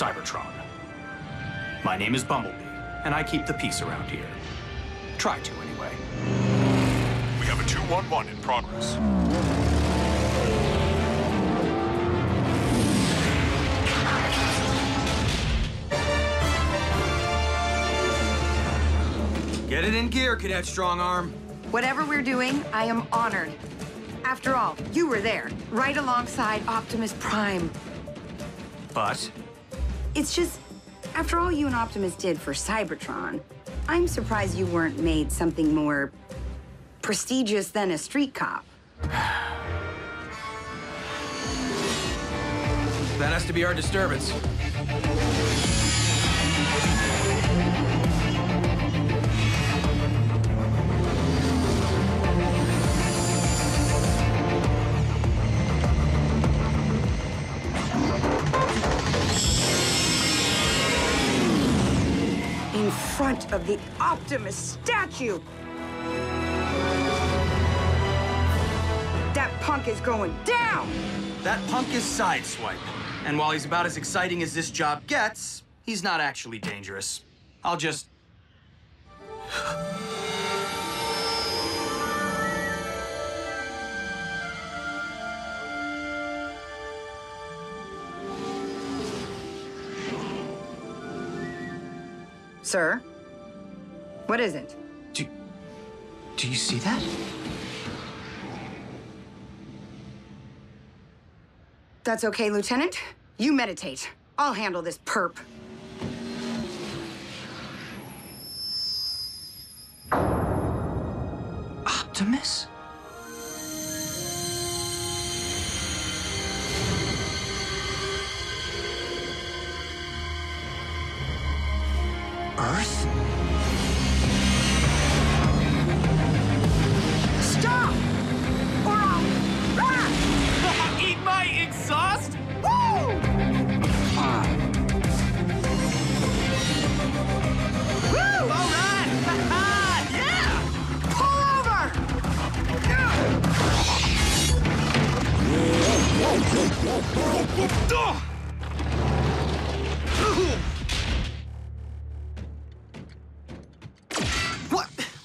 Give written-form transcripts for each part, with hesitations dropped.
Cybertron. My name is Bumblebee, and I keep the peace around here. Try to, anyway. We have a 2-1-1 in progress. Get it in gear, Cadet Strongarm. Whatever we're doing, I am honored. After all, you were there, right alongside Optimus Prime. But? It's just, after all you and Optimus did for Cybertron, I'm surprised you weren't made something more prestigious than a street cop. That has to be our disturbance. Front of the Optimus statue. That punk is going down. That punk is Sideswipe. And while he's about as exciting as this job gets, he's not actually dangerous. I'll just... Sir? What is it? Do you see that? That's okay, Lieutenant. You meditate. I'll handle this perp. Optimus? Earth?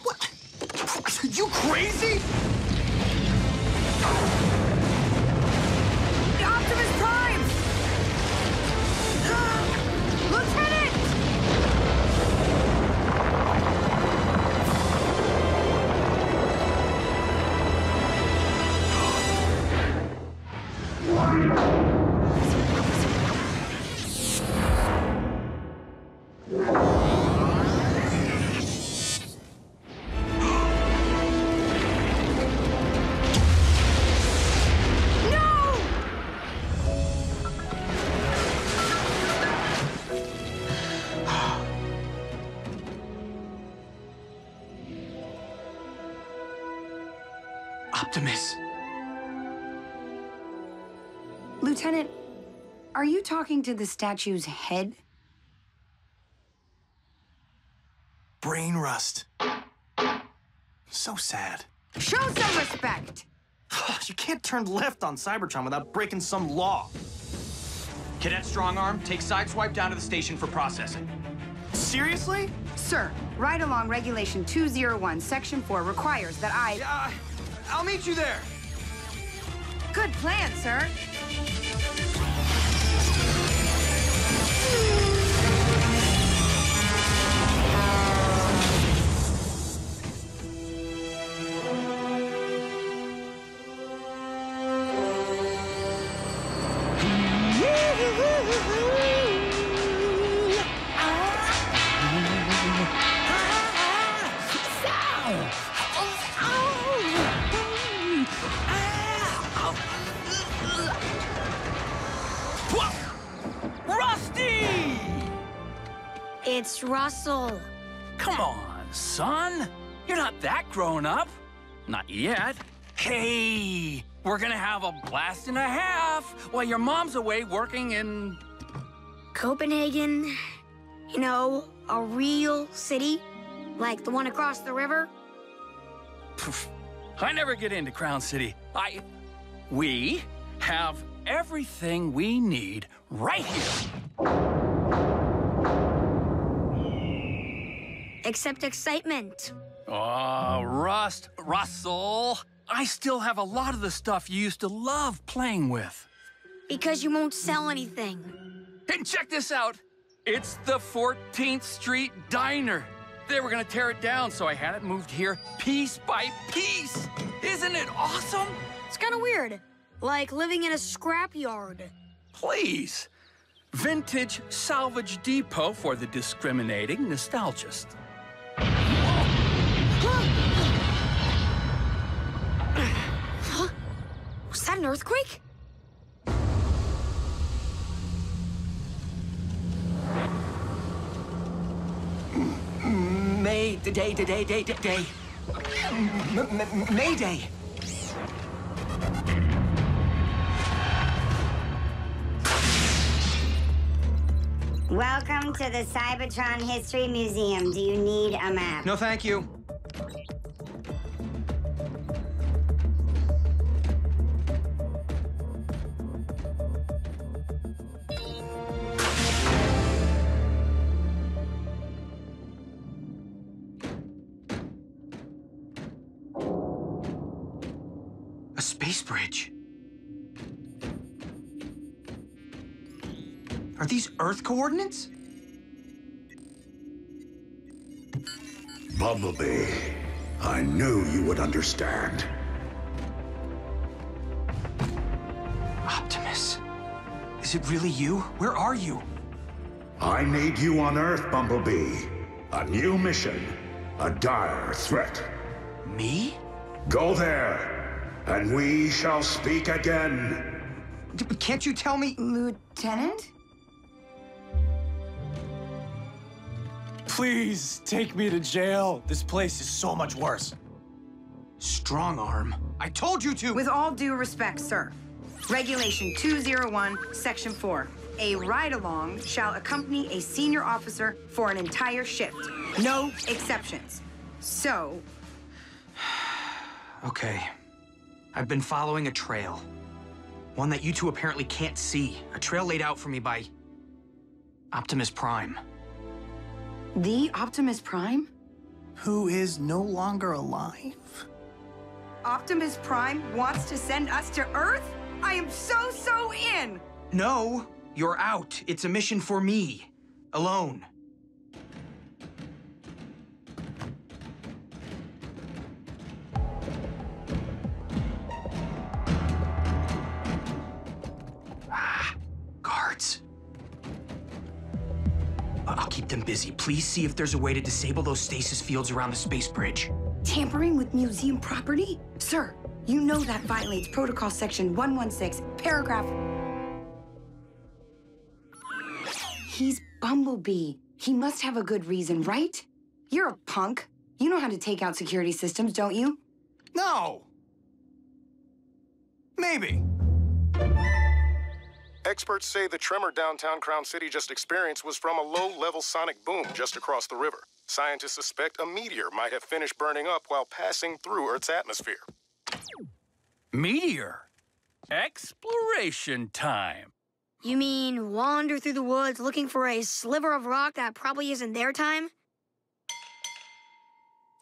What? Are you crazy? The Optimus Prime! Lieutenant! Lieutenant, are you talking to the statue's head? Brain rust. So sad. Show some respect! You can't turn left on Cybertron without breaking some law. Cadet Strongarm, take Sideswipe down to the station for processing. Seriously? Sir, right along Regulation 201, Section 4 requires that I... I'll meet you there. Good plan, sir. It's Russell. Come on, son. You're not that grown up. Not yet. Hey, we're gonna have a blast and a half while your mom's away working in... Copenhagen. You know, a real city, like the one across the river. Poof. I never get into Crown City. We have everything we need right here. Except excitement. Aw, Russell, I still have a lot of the stuff you used to love playing with. Because you won't sell anything. And check this out. It's the 14th Street Diner. They were gonna tear it down, so I had it moved here piece by piece. Isn't it awesome? It's kind of weird, like living in a scrapyard. Please. Vintage Salvage Depot for the discriminating nostalgist. Huh? Was that an earthquake? May day. Mayday. Welcome to the Cybertron History Museum. Do you need a map? No, thank you. A space bridge. Are these Earth coordinates? Bumblebee, I knew you would understand. Optimus, is it really you? Where are you? I need you on Earth, Bumblebee. A new mission, a dire threat. Me? Go there, and we shall speak again. Can't you tell me... Lieutenant? Please, take me to jail. This place is so much worse. Strongarm? I told you to! With all due respect, sir. Regulation 201, Section 4. A ride-along shall accompany a senior officer for an entire shift. No exceptions. So... Okay. I've been following a trail. One that you two apparently can't see. A trail laid out for me by... Optimus Prime. The Optimus Prime? Who is no longer alive? Optimus Prime wants to send us to Earth? I am so in! No, you're out. It's a mission for me. Alone. Them busy. Please see if there's a way to disable those stasis fields around the space bridge. Tampering with museum property? Sir, you know that violates Protocol Section 116, paragraph... He's Bumblebee. He must have a good reason, right? You're a punk. You know how to take out security systems, don't you? No! Maybe. Experts say the tremor downtown Crown City just experienced was from a low-level sonic boom just across the river. Scientists suspect a meteor might have finished burning up while passing through Earth's atmosphere. Meteor? Exploration time. You mean wander through the woods looking for a sliver of rock that probably isn't their time?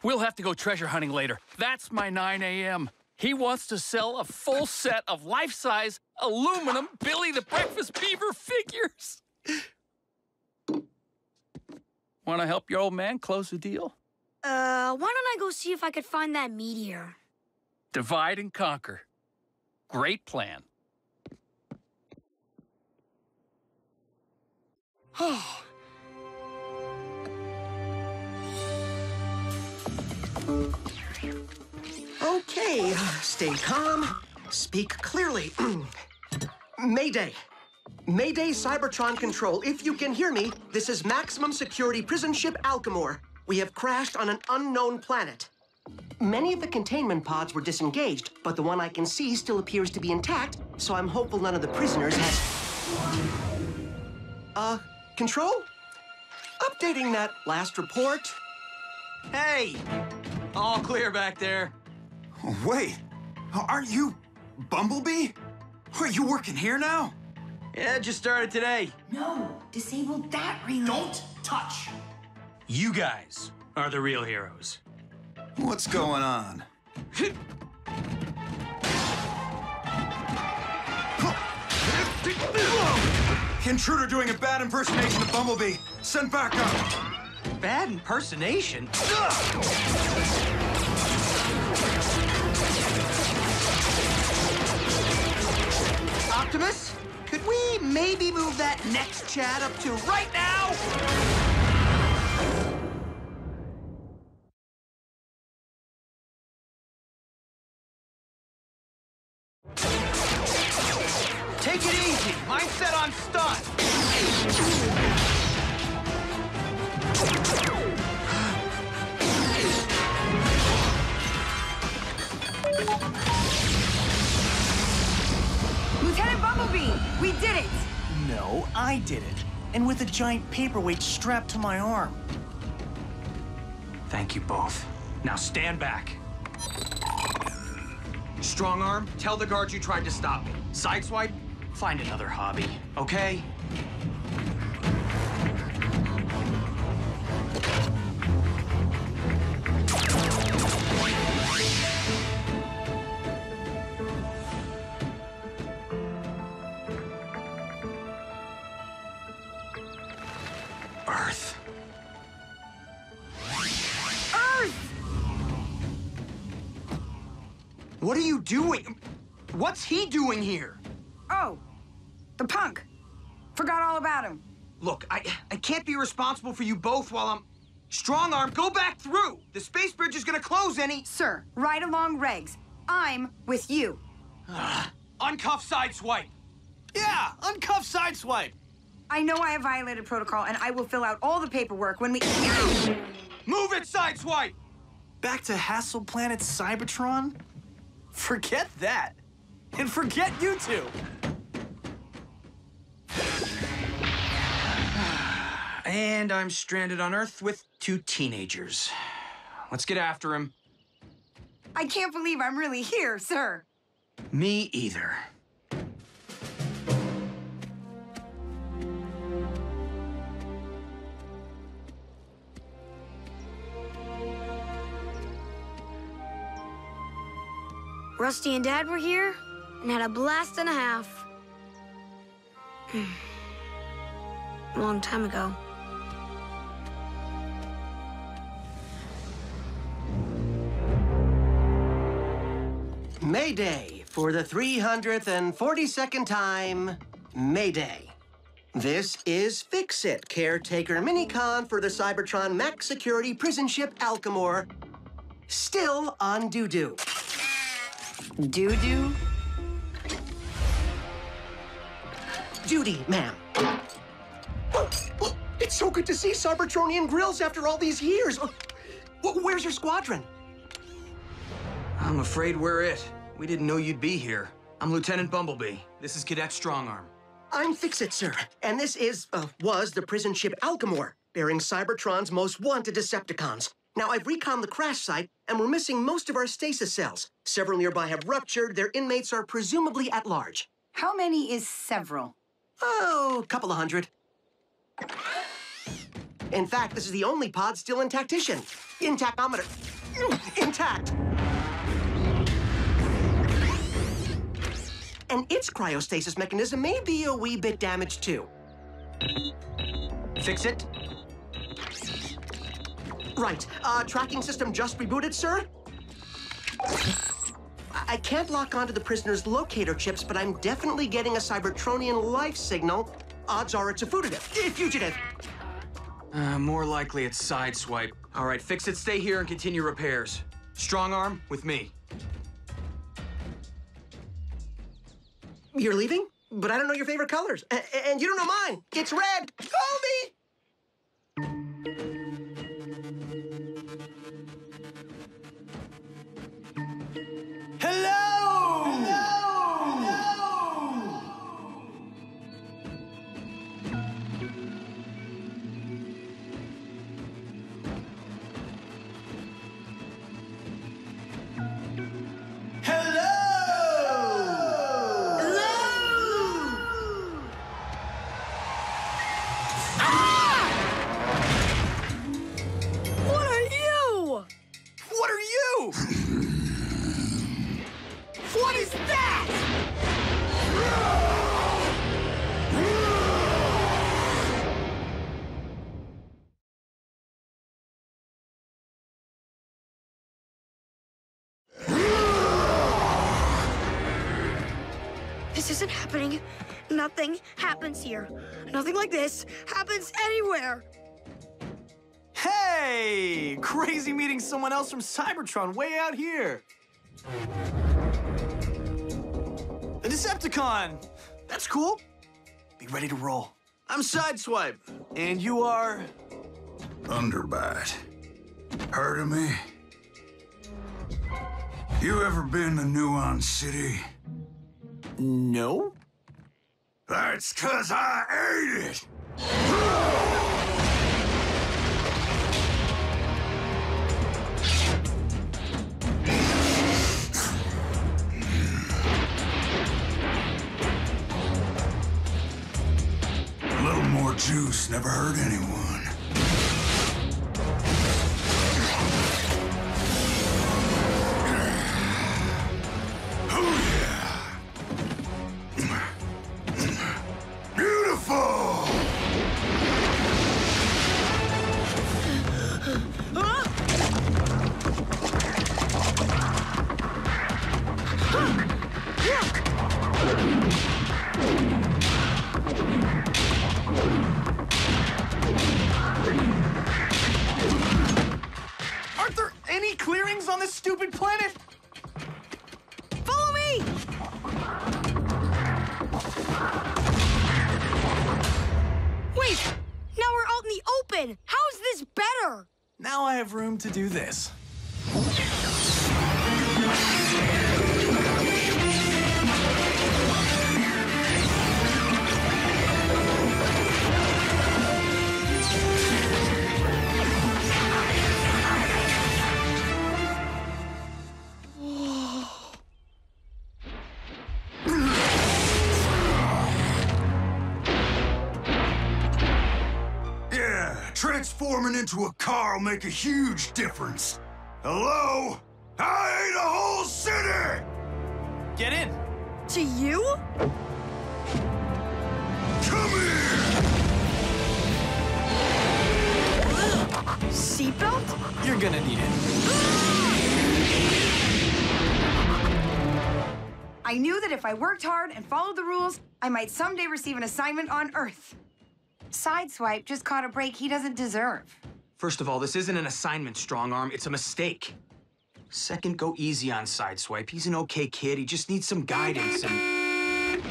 We'll have to go treasure hunting later. That's my 9 a.m. He wants to sell a full set of life-size aluminum Billy the Breakfast Beaver figures. Want to help your old man close the deal? Why don't I go see if I could find that meteor? Divide and conquer. Great plan. Oh. Okay, stay calm, speak clearly. Mayday. Mayday Cybertron Control, if you can hear me, this is maximum security prison ship Alchemor. We have crashed on an unknown planet. Many of the containment pods were disengaged, but the one I can see still appears to be intact, so I'm hopeful none of the prisoners has... Control? Updating that last report. Hey! All clear back there. Wait, aren't you Bumblebee? Are you working here now? Yeah, it just started today. No, disable that relay. Don't touch. You guys are the real heroes. What's going on? Intruder doing a bad impersonation of Bumblebee. Send back up. Bad impersonation? Optimus, could we maybe move that next chat up to right now? And with a giant paperweight strapped to my arm. Thank you both. Now stand back. Strongarm, tell the guards you tried to stop me. Sideswipe, find another hobby, okay? What are you doing? What's he doing here? Oh, the punk. Forgot all about him. Look, I can't be responsible for you both while I'm... Strongarm, go back through! The space bridge is gonna close any... Sir, right along regs. I'm with you. Uncuff Sideswipe. Yeah, uncuff Sideswipe. I know I have violated protocol, and I will fill out all the paperwork when we... Move it, Sideswipe! Back to Hassle Planet's Cybertron? Forget that. And forget you two. And I'm stranded on Earth with two teenagers. Let's get after him. I can't believe I'm really here, sir. Me either. Rusty and Dad were here and had a blast and a half. A long time ago. Mayday for the 342nd time. Mayday. This is Fix-It, caretaker Minicon for the Cybertron Max Security prison ship Alchemor. Still on doo-doo. Doo-doo? Duty, ma'am. It's so good to see Cybertronian grills after all these years. Where's your squadron? I'm afraid we're it. We didn't know you'd be here. I'm Lieutenant Bumblebee. This is Cadet Strongarm. I'm Fix-It, sir. And this is, was the prison ship Alchemor, bearing Cybertron's most wanted Decepticons. Now, I've reconned the crash site, and we're missing most of our stasis cells. Several nearby have ruptured. Their inmates are presumably at large. How many is several? Oh, a couple of hundred. In fact, this is the only pod still in tactician. Intactometer. Intact. And its cryostasis mechanism may be a wee bit damaged, too. Fix it. Right. Tracking system just rebooted, sir? I can't lock onto the prisoner's locator chips, but I'm definitely getting a Cybertronian life signal. Odds are it's a fugitive. More likely it's Sideswipe. All right, fix it. Stay here and continue repairs. Strongarm, with me. You're leaving? But I don't know your favorite colors. And you don't know mine. It's red. Call me! happening. Nothing happens here. Nothing like this happens anywhere. Hey! Crazy meeting someone else from Cybertron way out here. A Decepticon! That's cool. Be ready to roll. I'm Sideswipe, and you are... Underbite. Heard of me? You ever been to Nuon City? No. That's 'cause I ate it! A little more juice never hurt anyone. To do this. Transforming into a car will make a huge difference. Hello? I ate a whole city! Get in. To you? Come here! Seatbelt? You're gonna need it. I knew that if I worked hard and followed the rules, I might someday receive an assignment on Earth. Sideswipe just caught a break he doesn't deserve. First of all, this isn't an assignment, Strongarm. It's a mistake. Second, go easy on Sideswipe. He's an okay kid. He just needs some guidance and...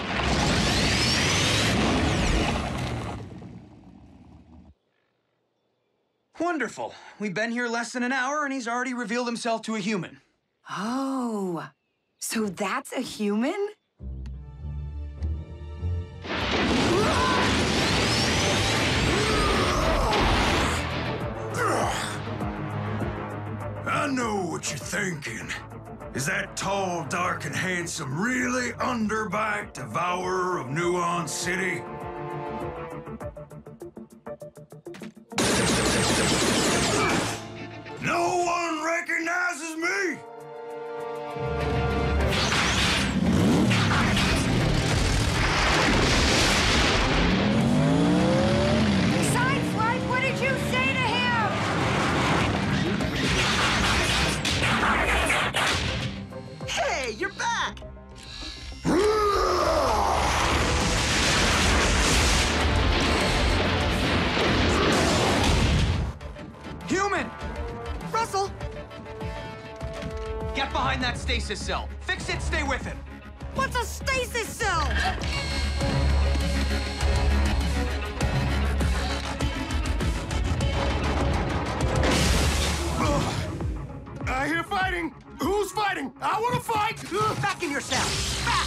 Wonderful. We've been here less than an hour, and he's already revealed himself to a human. Oh, so that's a human? I know what you're thinking. Is that tall, dark, and handsome really Underbite, devourer of Nuon City? No one recognizes me! Hey, you're back! Human! Russell! Get behind that stasis cell. Fix it, stay with it. What's a stasis cell? I hear fighting! Who's fighting? I want to fight! Back in your cell! Back!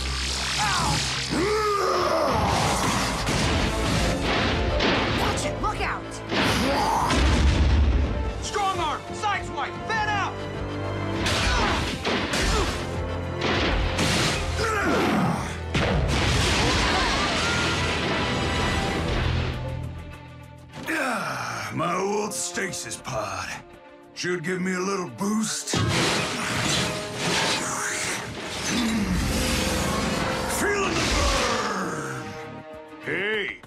Ow! Watch it! Look out! Strongarm! Sideswipe! Fan out! My old stasis pod. Should give me a little boost. Feeling the burn! Hey!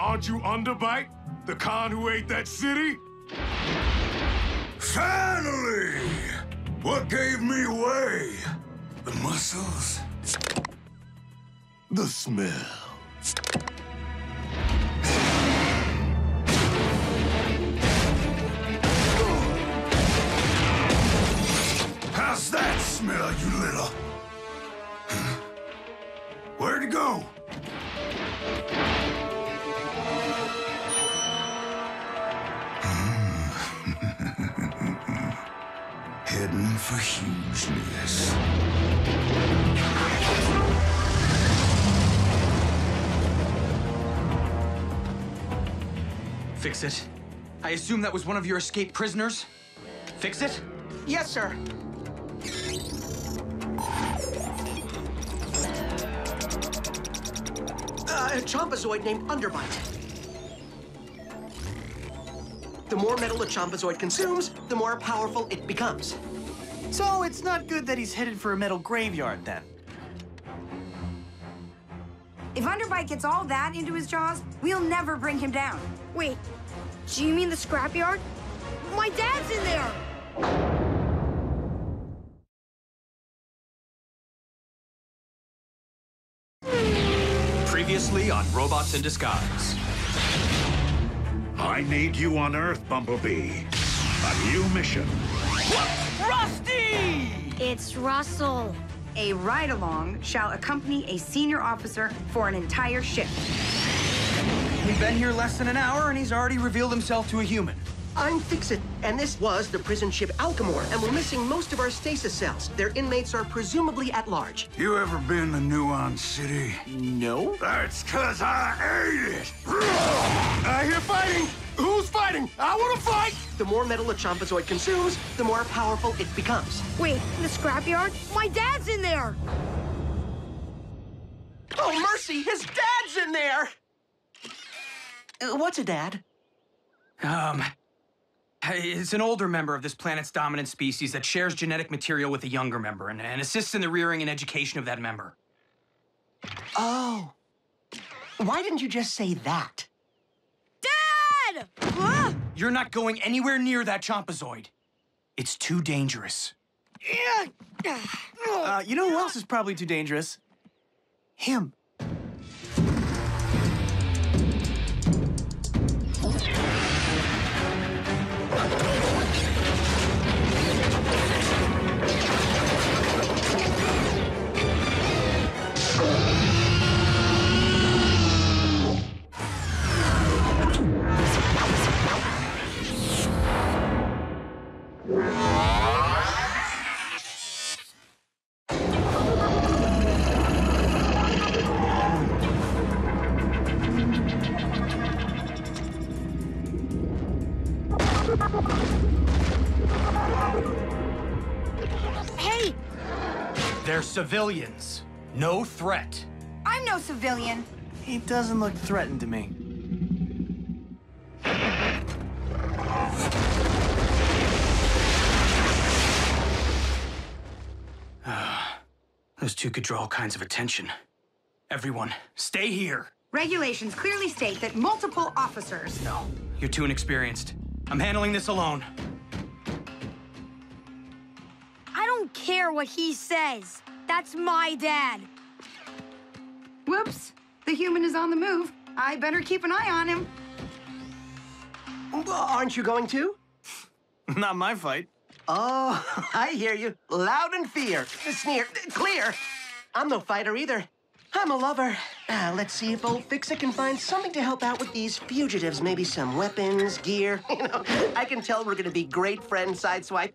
Aren't you Underbite? The con who ate that city? Finally! What gave me away? The muscles? the smell. How's that smell, you little? Where'd it go? Heading for hugeness. Fix-It. I assume that was one of your escaped prisoners? Fix-It? Yes, sir. A Chompazoid named Underbite. The more metal a Chompazoid consumes, the more powerful it becomes. So it's not good that he's headed for a metal graveyard, then. If Underbite gets all that into his jaws, we'll never bring him down. Wait, do you mean the scrapyard? My dad's in there! Previously on Robots in Disguise. I need you on Earth, Bumblebee. A new mission. What's Rusty? It's Russell. A ride-along shall accompany a senior officer for an entire shift. We've been here less than an hour, and he's already revealed himself to a human. I'm Fix-It, and this was the prison ship Alchemor, and we're missing most of our stasis cells. Their inmates are presumably at large. You ever been to Nuon City? No. That's 'cause I ate it! I hear fighting! Who's fighting? I wanna fight! The more metal a Chompazoid consumes, the more powerful it becomes. Wait, the scrapyard? My dad's in there! Oh, mercy! His dad's in there! What's a dad? It's an older member of this planet's dominant species that shares genetic material with a younger member and assists in the rearing and education of that member. Oh. Why didn't you just say that? Dad! Ah! You're not going anywhere near that Chompazoid. It's too dangerous. You know who else is probably too dangerous? Him. Civilians. No threat. I'm no civilian. He doesn't look threatened to me. Those two could draw all kinds of attention. Everyone, stay here. Regulations clearly state that multiple officers... No, you're too inexperienced. I'm handling this alone. I don't care what he says. That's my dad. Whoops. The human is on the move. I better keep an eye on him. Aren't you going to? Not my fight. Oh, I hear you. Loud and fear. Sneer. Clear. I'm no fighter either. I'm a lover. Let's see if old Fix-It can find something to help out with these fugitives. Maybe some weapons, gear. You know, I can tell we're going to be great friends, Sideswipe.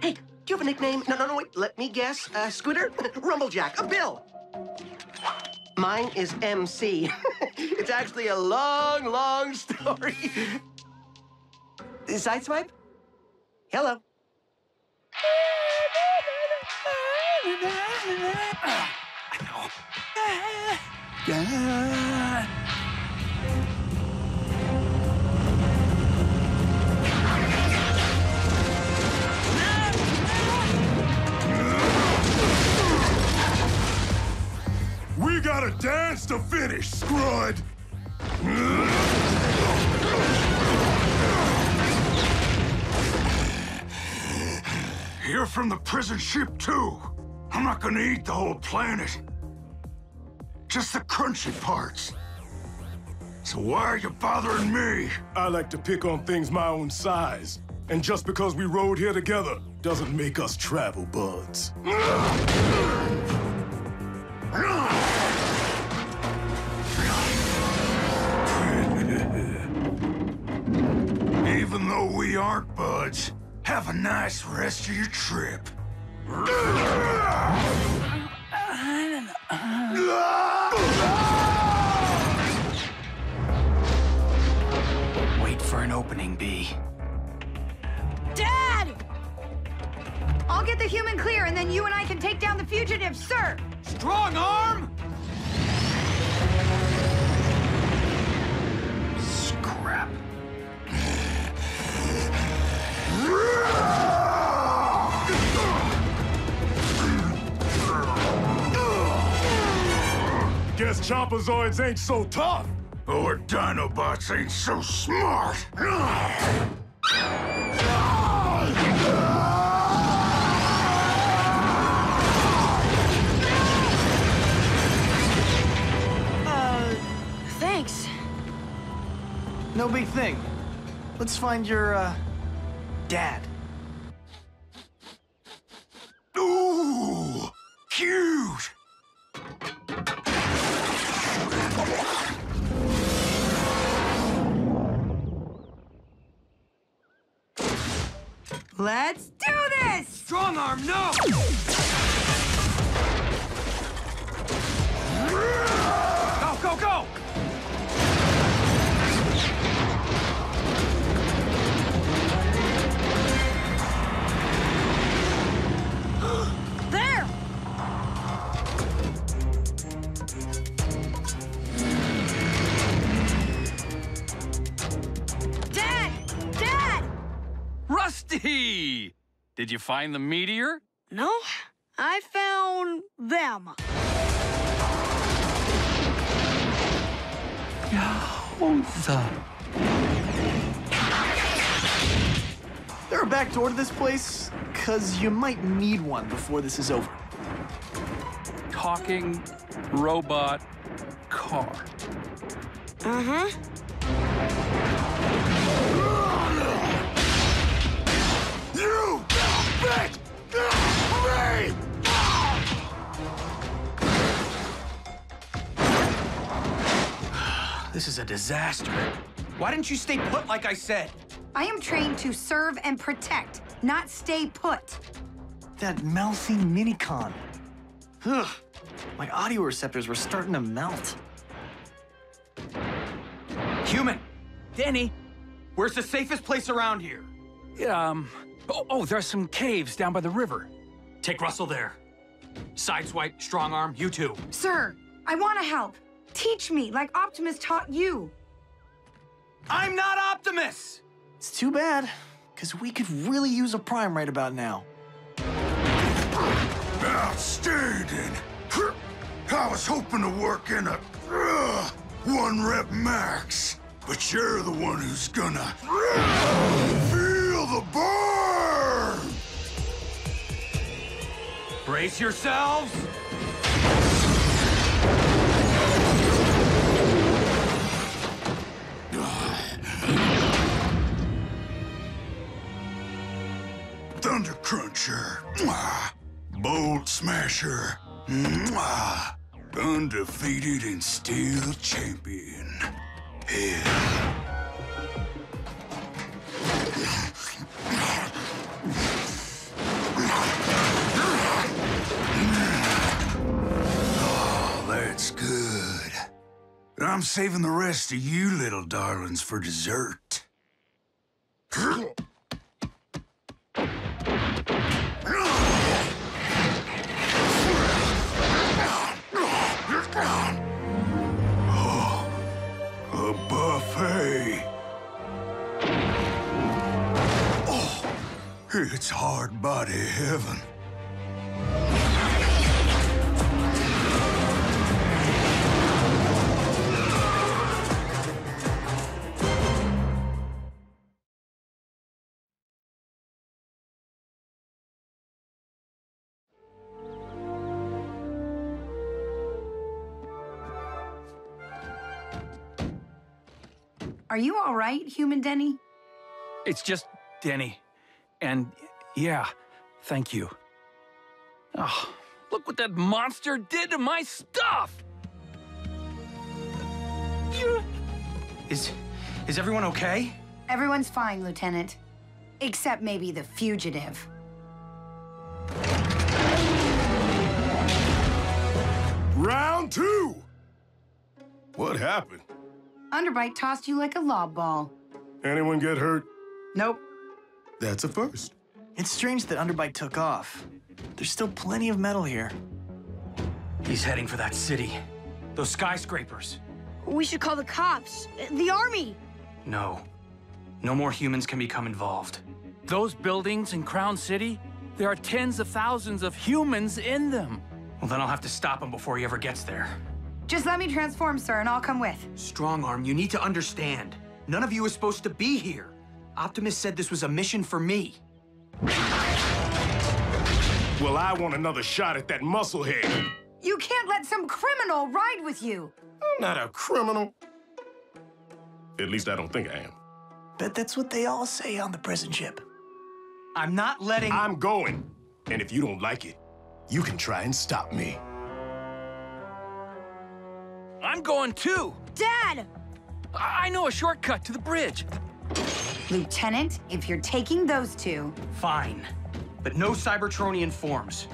Hey, do you have a nickname? No, wait. Let me guess. Scooter? Rumblejack. Bill. Mine is MC. It's actually a long, long story. Sideswipe? Hello. We gotta dance to finish, Scrud! You're from the prison ship, too. I'm not gonna eat the whole planet. Just the crunchy parts. So why are you bothering me? I like to pick on things my own size. And just because we rode here together doesn't make us travel buds. Even though we aren't buds, have a nice rest of your trip. Wait for an opening, B. Dad! I'll get the human clear, and then you and I can take down the fugitive, sir! Strongarm! Scrap. Guess Chompazoids ain't so tough! Or Dinobots ain't so smart! Thanks. No big thing. Let's find your, dad. Ooh! Cute! Let's do this! Strongarm, no! Go, go, go! There! Dad! Dad! Rusty! Did you find the meteor? No, I found them. Is there a back door to this place? Because you might need one before this is over. Talking robot car. Uh-huh. You bitch! Me! This is a disaster. Why didn't you stay put like I said? I am trained to serve and protect, not stay put. That mouthy Minicon. Ugh, my audioreceptors were starting to melt. Human! Denny! Where's the safest place around here? Yeah, there are some caves down by the river. Take Russell there. Sideswipe, Strongarm, you too. Sir, I want to help. Teach me like Optimus taught you. I'm not Optimus! It's too bad, because we could really use a prime right about now. Outstanding! I was hoping to work in a 1 rep max, but you're the one who's gonna feel the burn! Brace yourselves! Thundercruncher, Bolt Smasher, undefeated and still champion. Oh, that's good. I'm saving the rest of you little darlings for dessert. Oh, a buffet. Oh, it's hard body heaven. Are you all right, human Denny? It's just Denny. And yeah, thank you. Oh, look what that monster did to my stuff! Is everyone okay? Everyone's fine, Lieutenant. Except maybe the fugitive. Round two! What happened? Underbite tossed you like a lob ball. Anyone get hurt? Nope. That's a first. It's strange that Underbite took off. There's still plenty of metal here. He's heading for that city. Those skyscrapers. We should call the cops. The army! No. No more humans can become involved. Those buildings in Crown City, there are tens of thousands of humans in them. Well, then I'll have to stop him before he ever gets there. Just let me transform, sir, and I'll come with. Strongarm, you need to understand. None of you is supposed to be here. Optimus said this was a mission for me. Well, I want another shot at that musclehead. You can't let some criminal ride with you. I'm not a criminal. At least I don't think I am. Bet that's what they all say on the prison ship. I'm not letting... I'm going. And if you don't like it, you can try and stop me. I'm going too. Dad! I know a shortcut to the bridge. Lieutenant, if you're taking those two... Fine. But no Cybertronian forms.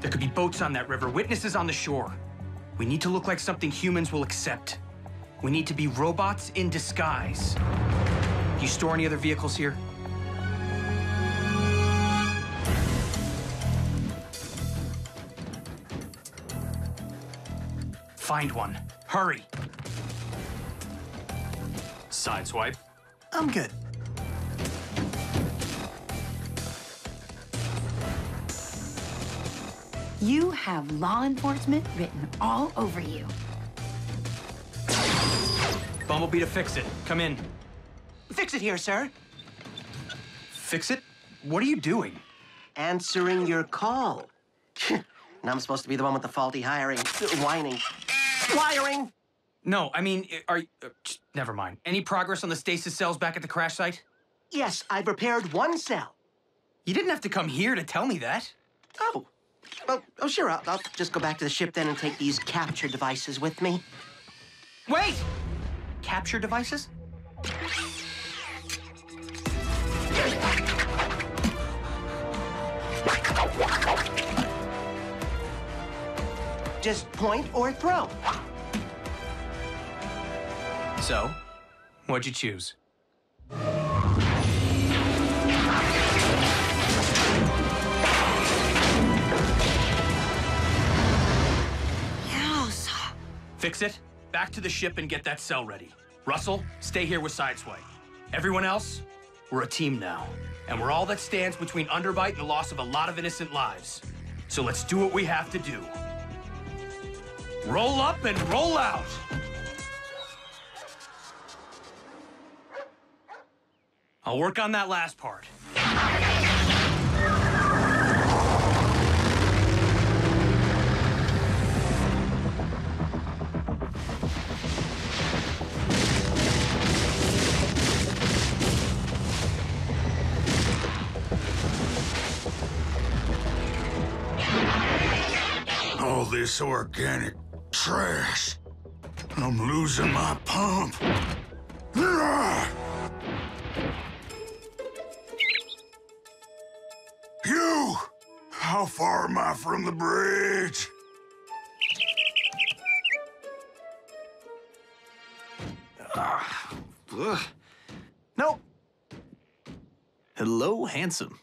There could be boats on that river, witnesses on the shore. We need to look like something humans will accept. We need to be robots in disguise. Do you store any other vehicles here? Find one. Hurry. Sideswipe. I'm good. You have law enforcement written all over you. Bumblebee to Fix-It. Come in. Fix-It here, sir. Fix-It? What are you doing? Answering your call. Now I'm supposed to be the one with the faulty wiring. No, I mean, never mind. Any progress on the stasis cells back at the crash site? Yes, I've repaired one cell. You didn't have to come here to tell me that. Oh. Well, oh, sure, I'll just go back to the ship then and take these capture devices with me. Wait! Capture devices? Just point or throw. So, what'd you choose? Fix it, back to the ship and get that cell ready. Russell, stay here with Sideswipe. Everyone else, we're a team now. And we're all that stands between Underbite and the loss of a lot of innocent lives. So let's do what we have to do. Roll up and roll out. I'll work on that last part. This organic trash. I'm losing my pump. You! How far am I from the bridge? No. Hello, handsome.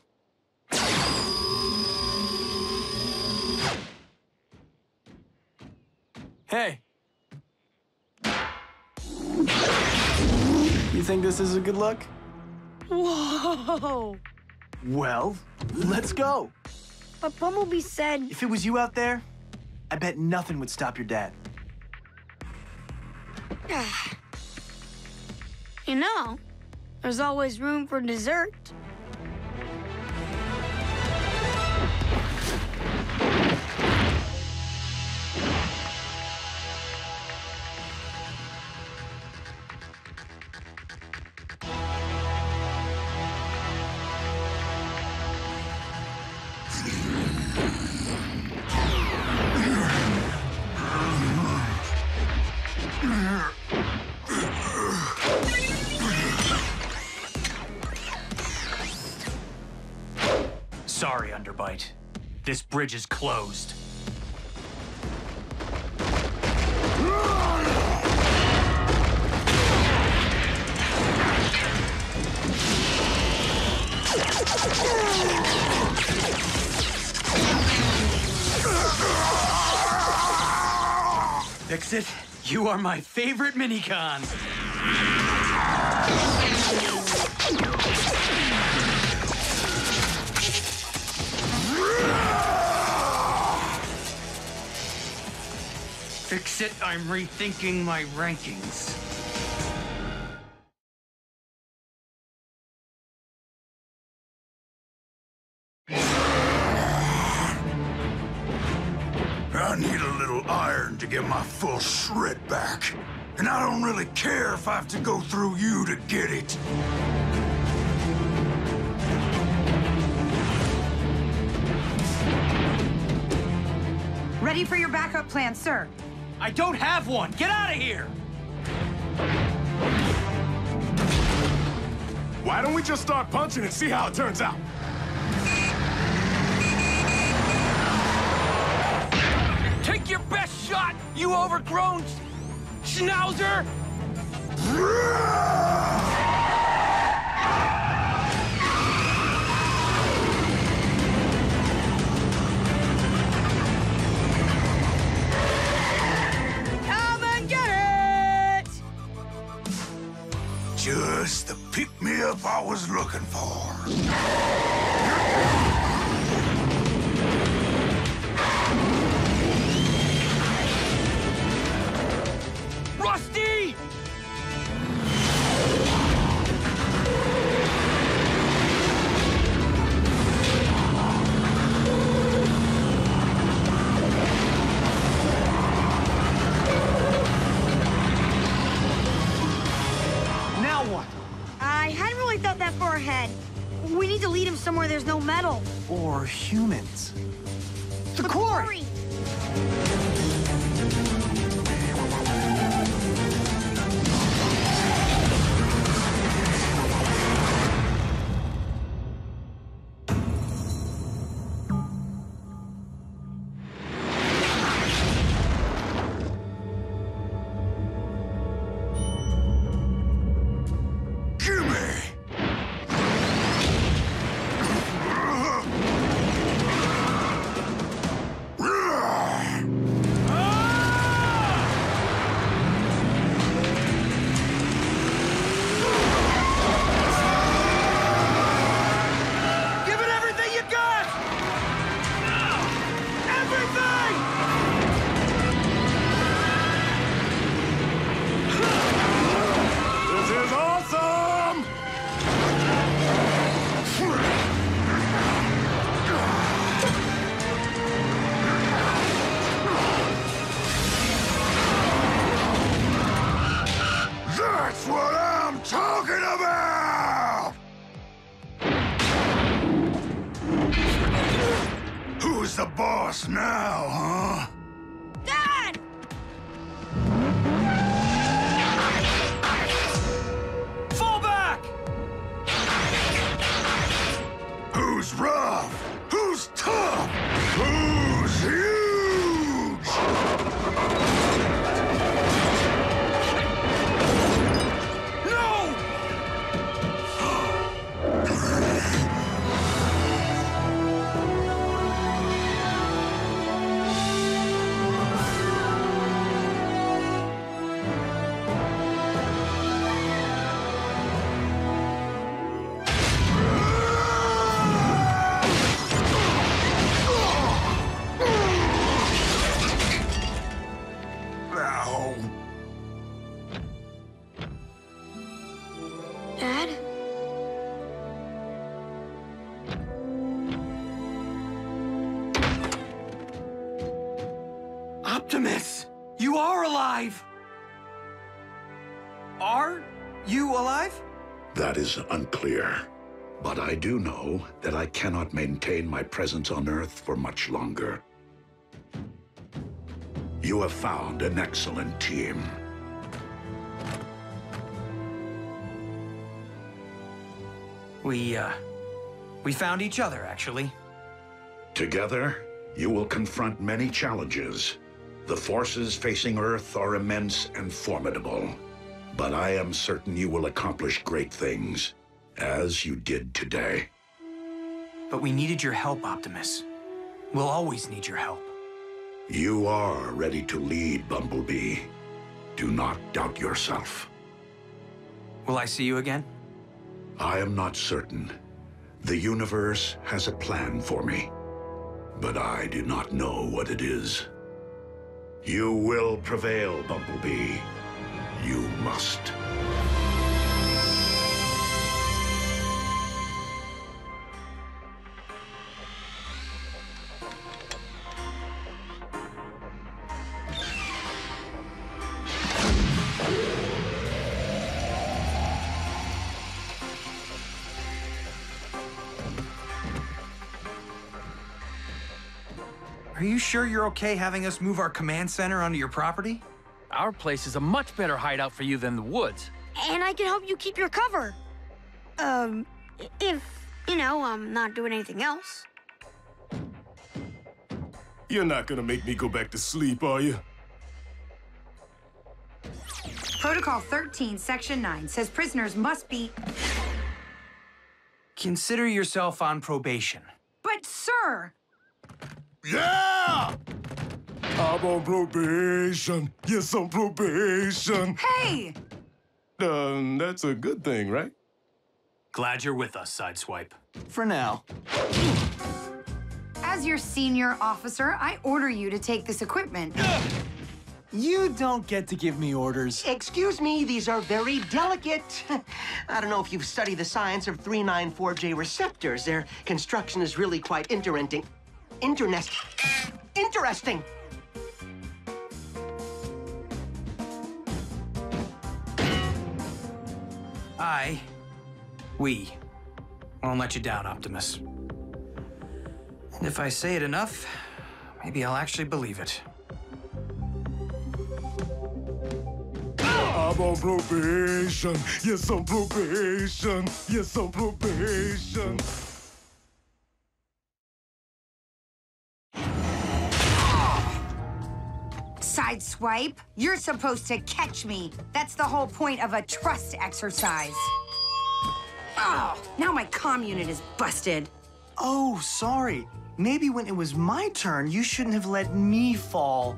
Hey. You think this is a good look? Whoa. Well, let's go. But Bumblebee said... If it was you out there, I bet nothing would stop your dad. You know, there's always room for dessert. Sorry, Underbite. This bridge is closed. Fix-It, you are my favorite Minicon. Fix-It, I'm rethinking my rankings. I need a little iron to get my full shred back. And I don't really care if I have to go through you to get it. Ready for your backup plan, sir. I don't have one. Get out of here! Why don't we just start punching and see how it turns out? Take your best shot, you overgrown schnauzer! Come and get it! Just the pick-me-up I was looking for. Rusty! Now what? I hadn't really thought that far ahead. We need to lead him somewhere there's no metal. Or humans. The quarry! Unclear, but I do know that I cannot maintain my presence on Earth for much longer. You have found an excellent team. We found each other, actually. Together, you will confront many challenges. The forces facing Earth are immense and formidable. But I am certain you will accomplish great things, as you did today. But we needed your help, Optimus. We'll always need your help. You are ready to lead, Bumblebee. Do not doubt yourself. Will I see you again? I am not certain. The universe has a plan for me, but I do not know what it is. You will prevail, Bumblebee. You must. Are you sure you're okay having us move our command center onto your property? Our place is a much better hideout for you than the woods. And I can help you keep your cover. If, you know, I'm not doing anything else. You're not gonna make me go back to sleep, are you? Protocol 13, Section 9 says prisoners must be... Consider yourself on probation. But, sir! Yeah! I'm on probation. Yes, I'm on probation. Hey! That's a good thing, right? Glad you're with us, Sideswipe. For now. As your senior officer, I order you to take this equipment. You don't get to give me orders. Excuse me, these are very delicate. I don't know if you've studied the science of 394J receptors. Their construction is really quite interesting. We won't let you down, Optimus. And if I say it enough, maybe I'll actually believe it. I'm on probation. Yes, I'm on probation. Yes, I'm on probation. Sideswipe, you're supposed to catch me. That's the whole point of a trust exercise. Oh, now my comm unit is busted. Oh, sorry. Maybe when it was my turn, you shouldn't have let me fall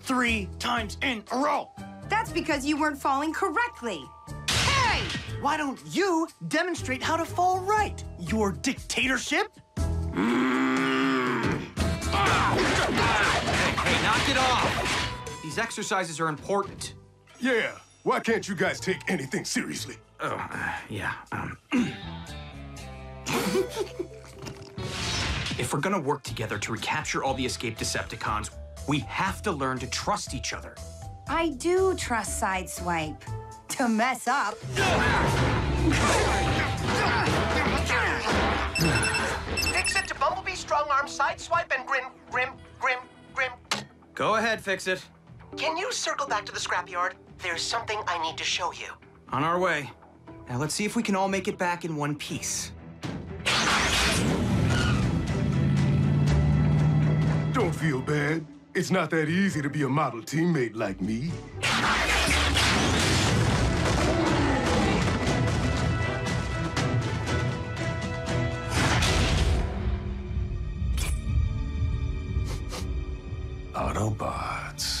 3 times in a row. That's because you weren't falling correctly. Hey! Why don't you demonstrate how to fall right? Your dictatorship? Hey, knock it off! These exercises are important. Yeah, why can't you guys take anything seriously? Oh, If we're gonna work together to recapture all the escaped Decepticons, we have to learn to trust each other. I do trust Sideswipe. To mess up. Fix-It to Bumblebee, Strongarm, Sideswipe, and Grim. Go ahead, Fix-It. Can you circle back to the scrapyard? There's something I need to show you. On our way. Now let's see if we can all make it back in one piece. Don't feel bad. It's not that easy to be a model teammate like me. Autobots.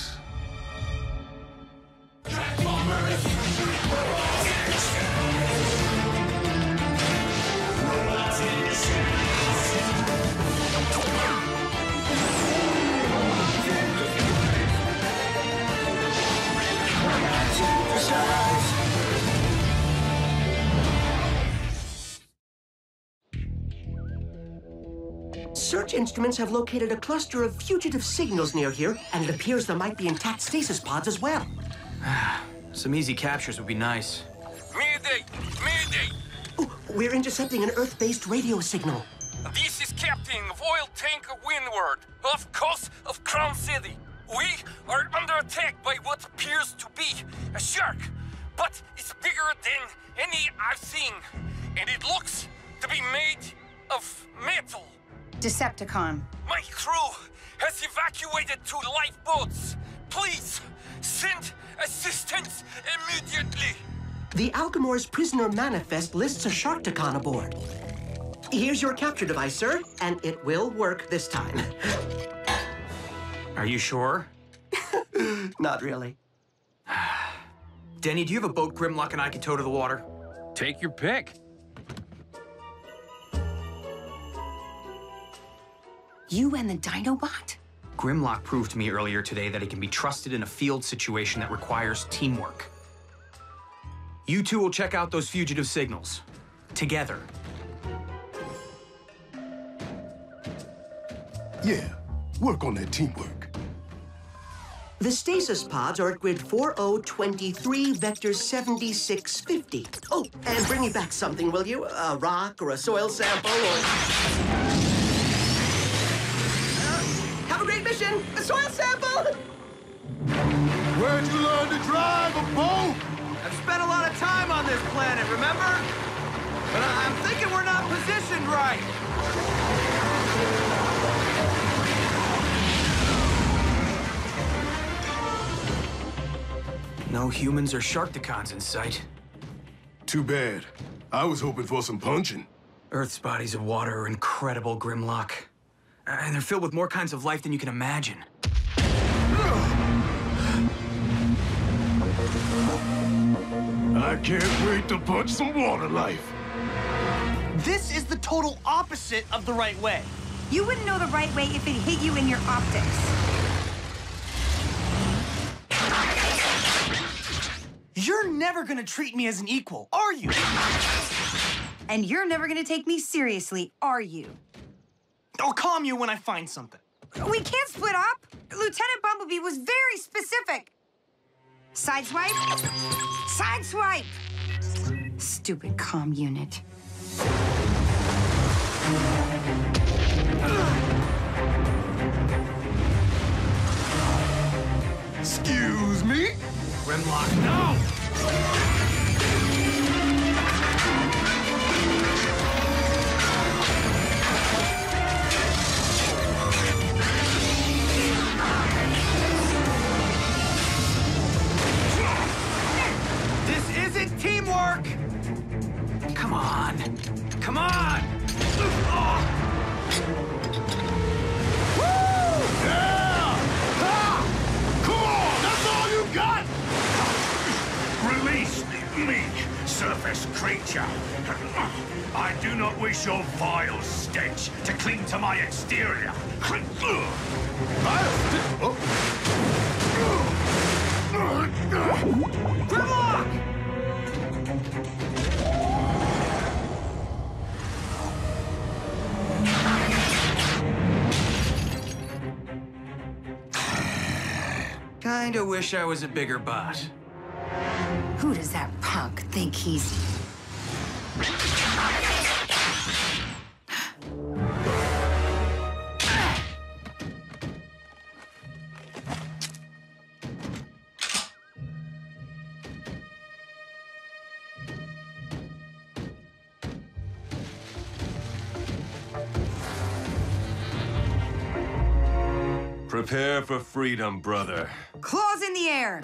Search instruments have located a cluster of fugitive signals near here, and it appears there might be intact stasis pods as well. Some easy captures would be nice. Mayday! Ooh, we're intercepting an Earth-based radio signal. This is Captain of Oil Tanker Windward, off coast of Crown City. We are under attack by what appears to be a shark, but it's bigger than any I've seen, and it looks to be made of metal. Decepticon. My crew has evacuated two lifeboats. Please, send assistance immediately. The Alchemor's prisoner manifest lists a Sharkticon aboard. Here's your capture device, sir, and it will work this time. Are you sure? Not really. Denny, do you have a boat Grimlock and I can tow to the water? Take your pick. You and the Dinobot? Grimlock proved to me earlier today that he can be trusted in a field situation that requires teamwork. You two will check out those fugitive signals. Together. Yeah, work on that teamwork. The stasis pods are at grid 4023, vector 7650. Oh, and bring me back something, will you? A rock or a soil sample or... have a great mission! A soil sample! Where'd you learn to drive a boat? I've spent a lot of time on this planet, remember? But I'm thinking we're not positioned right. No humans or Sharkticons in sight. Too bad. I was hoping for some punching. Earth's bodies of water are incredible, Grimlock. And they're filled with more kinds of life than you can imagine. I can't wait to punch some water life. This is the total opposite of the right way. You wouldn't know the right way if it hit you in your optics. You're never gonna treat me as an equal, are you? And you're never gonna take me seriously, are you? I'll calm you when I find something. We can't split up. Lieutenant Bumblebee was very specific. Sideswipe? Sideswipe! Stupid comm unit. Excuse me? Grimlock, no! Teamwork! Come on! Come on! Woo! Yeah! Ha! Come on! That's all you got! Release me, surface creature! I do not wish your vile stench to cling to my exterior! Grimlock! Kinda wish I was a bigger bot. Who does that punk think he's? Prepare for freedom, brother. Claws in the air!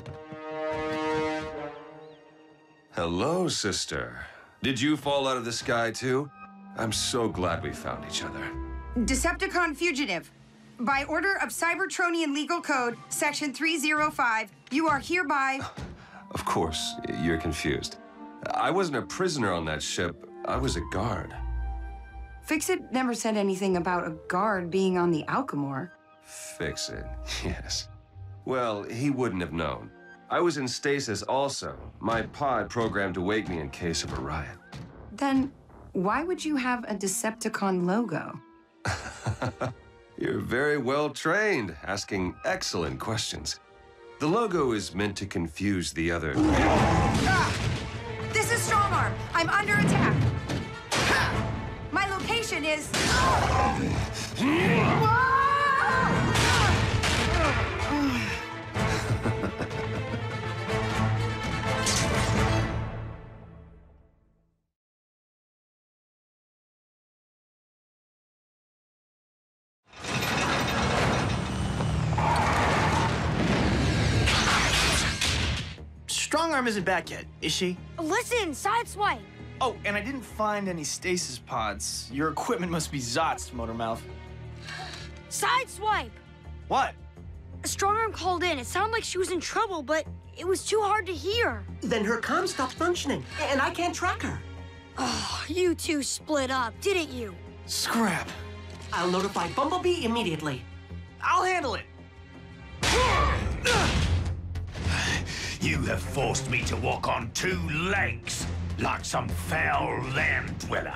Hello, sister. Did you fall out of the sky, too? I'm so glad we found each other. Decepticon fugitive. By order of Cybertronian Legal Code, Section 305, you are hereby... Of course, you're confused. I wasn't a prisoner on that ship. I was a guard. Fix-It never said anything about a guard being on the Alchemor. Fix-It, yes. Well, he wouldn't have known. I was in stasis also. My pod programmed to wake me in case of a riot. Then why would you have a Decepticon logo? You're very well trained, asking excellent questions. The logo is meant to confuse the other. This is Strongarm. I'm under attack. My location is... Whoa! Strongarm isn't back yet, is she? Listen, Sideswipe! Oh, and I didn't find any stasis pods. Your equipment must be zotzed, Motormouth. Sideswipe! What? Strongarm called in. It sounded like she was in trouble, but it was too hard to hear. Then her comm stopped functioning, and I can't track her. Oh, you two split up, didn't you? Scrap. I'll notify Bumblebee immediately. I'll handle it. You have forced me to walk on two legs, like some foul land dweller.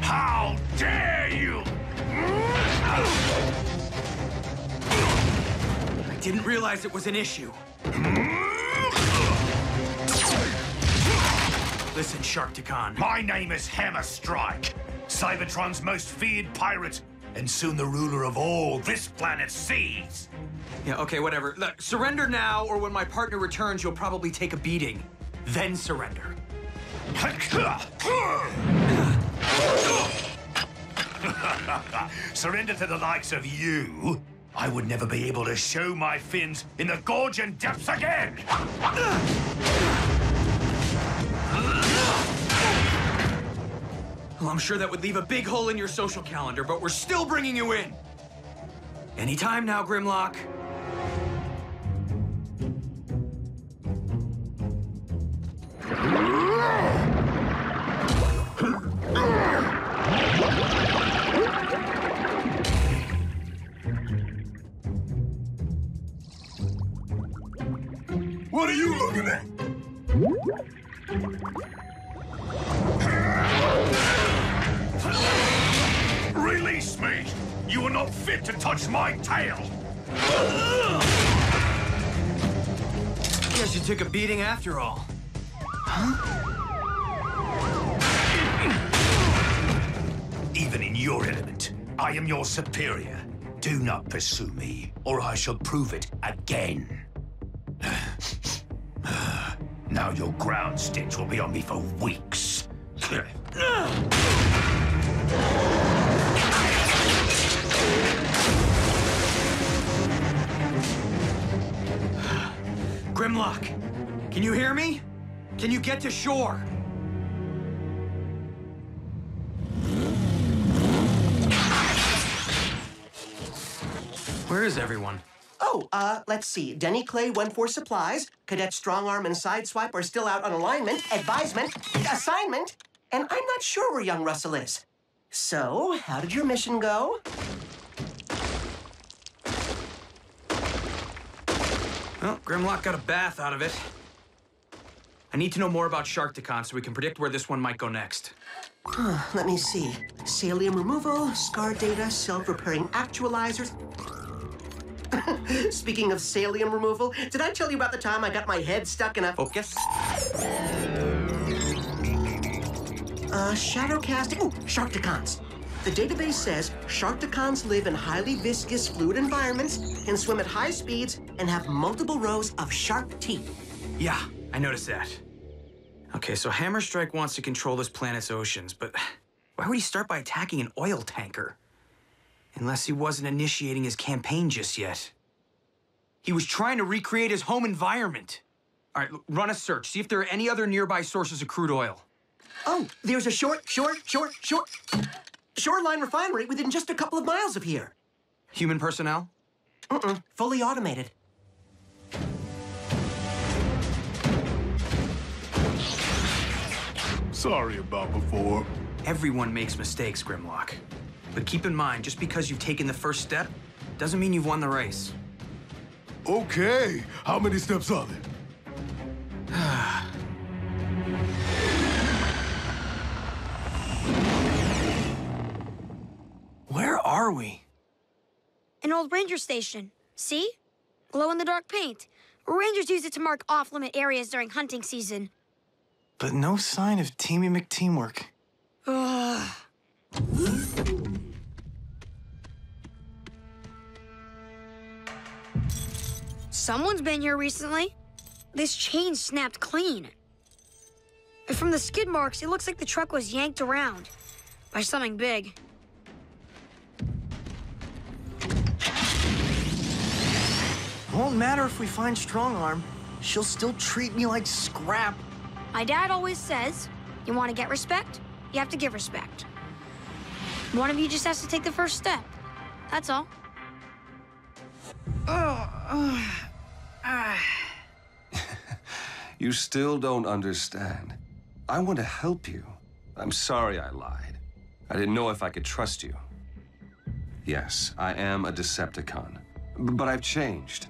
How dare you! I didn't realize it was an issue. Listen, Sharkticon. My name is Hammerstrike, Cybertron's most feared pirate, and soon the ruler of all this planet's seas. Yeah, okay, whatever. Look, surrender now, or when my partner returns, you'll probably take a beating. Then surrender. Surrender to the likes of you? I would never be able to show my fins in the gorge and depths again! Well, I'm sure that would leave a big hole in your social calendar, but we're still bringing you in! Anytime now, Grimlock. What are you looking at? Release me! You are not fit to touch my tail! Guess you took a beating after all. Huh? Even in your element, I am your superior. Do not pursue me, or I shall prove it again. Now your ground stench will be on me for weeks. Grimlock, can you hear me? Can you get to shore? Where is everyone? Oh, let's see. Denny Clay went for supplies. Cadet Strongarm and Sideswipe are still out on alignment, advisement, assignment, and I'm not sure where young Russell is. So, how did your mission go? Well, Grimlock got a bath out of it. I need to know more about Sharkticon so we can predict where this one might go next. Let me see. Salium removal, scar data, self-repairing actualizers. Speaking of salium removal, did I tell you about the time I got my head stuck in a... Focus. Shadow casting... Ooh, Sharkticons. The database says Sharkticons live in highly viscous fluid environments, can swim at high speeds, and have multiple rows of shark teeth. Yeah, I noticed that. Okay, so Hammerstrike wants to control this planet's oceans, but why would he start by attacking an oil tanker? Unless he wasn't initiating his campaign just yet. He was trying to recreate his home environment. All right, run a search. See if there are any other nearby sources of crude oil. Oh, there's a shoreline refinery within just a couple of miles of here. Human personnel? Mm-mm, fully automated. Sorry about before. Everyone makes mistakes, Grimlock. But keep in mind, just because you've taken the first step, doesn't mean you've won the race. Okay, how many steps are there? Where are we? An old ranger station. See? Glow-in-the-dark paint. Rangers use it to mark off-limit areas during hunting season. But no sign of Teamy McTeamwork. Ugh. Someone's been here recently. This chain snapped clean. And from the skid marks, it looks like the truck was yanked around by something big. Won't matter if we find Strongarm. she'll still treat me like scrap. My dad always says, you want to get respect, you have to give respect. One of you just has to take the first step. That's all. You still don't understand. I want to help you. I'm sorry I lied. I didn't know if I could trust you. Yes, I am a Decepticon, but I've changed.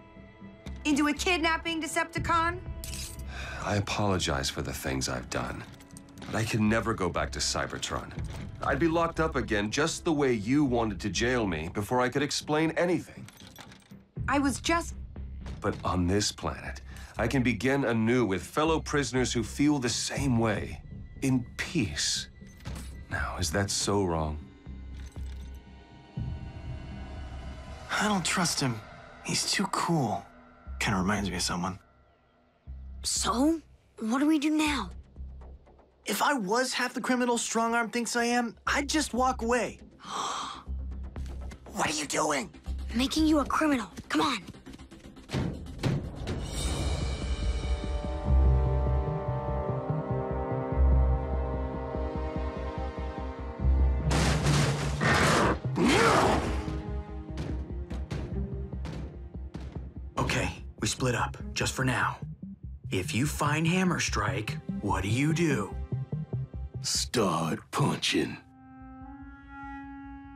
Into a kidnapping Decepticon? I apologize for the things I've done, but I can never go back to Cybertron. I'd be locked up again just the way you wanted to jail me before I could explain anything. I was just... But on this planet, I can begin anew with fellow prisoners who feel the same way, in peace. Now, is that so wrong? I don't trust him. He's too cool. Kind of reminds me of someone. So? What do we do now? If I was half the criminal Strongarm thinks I am, I'd just walk away. What are you doing? Making you a criminal. Come on. We split up, just for now. If you find Hammerstrike, what do? Start punching.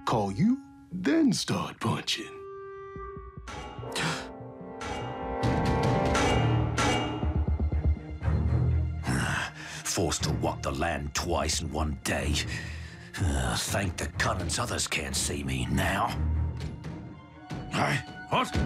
Call you, then start punching. Forced to walk the land twice in one day. Thank the Cunnings others can't see me now. Aye, what?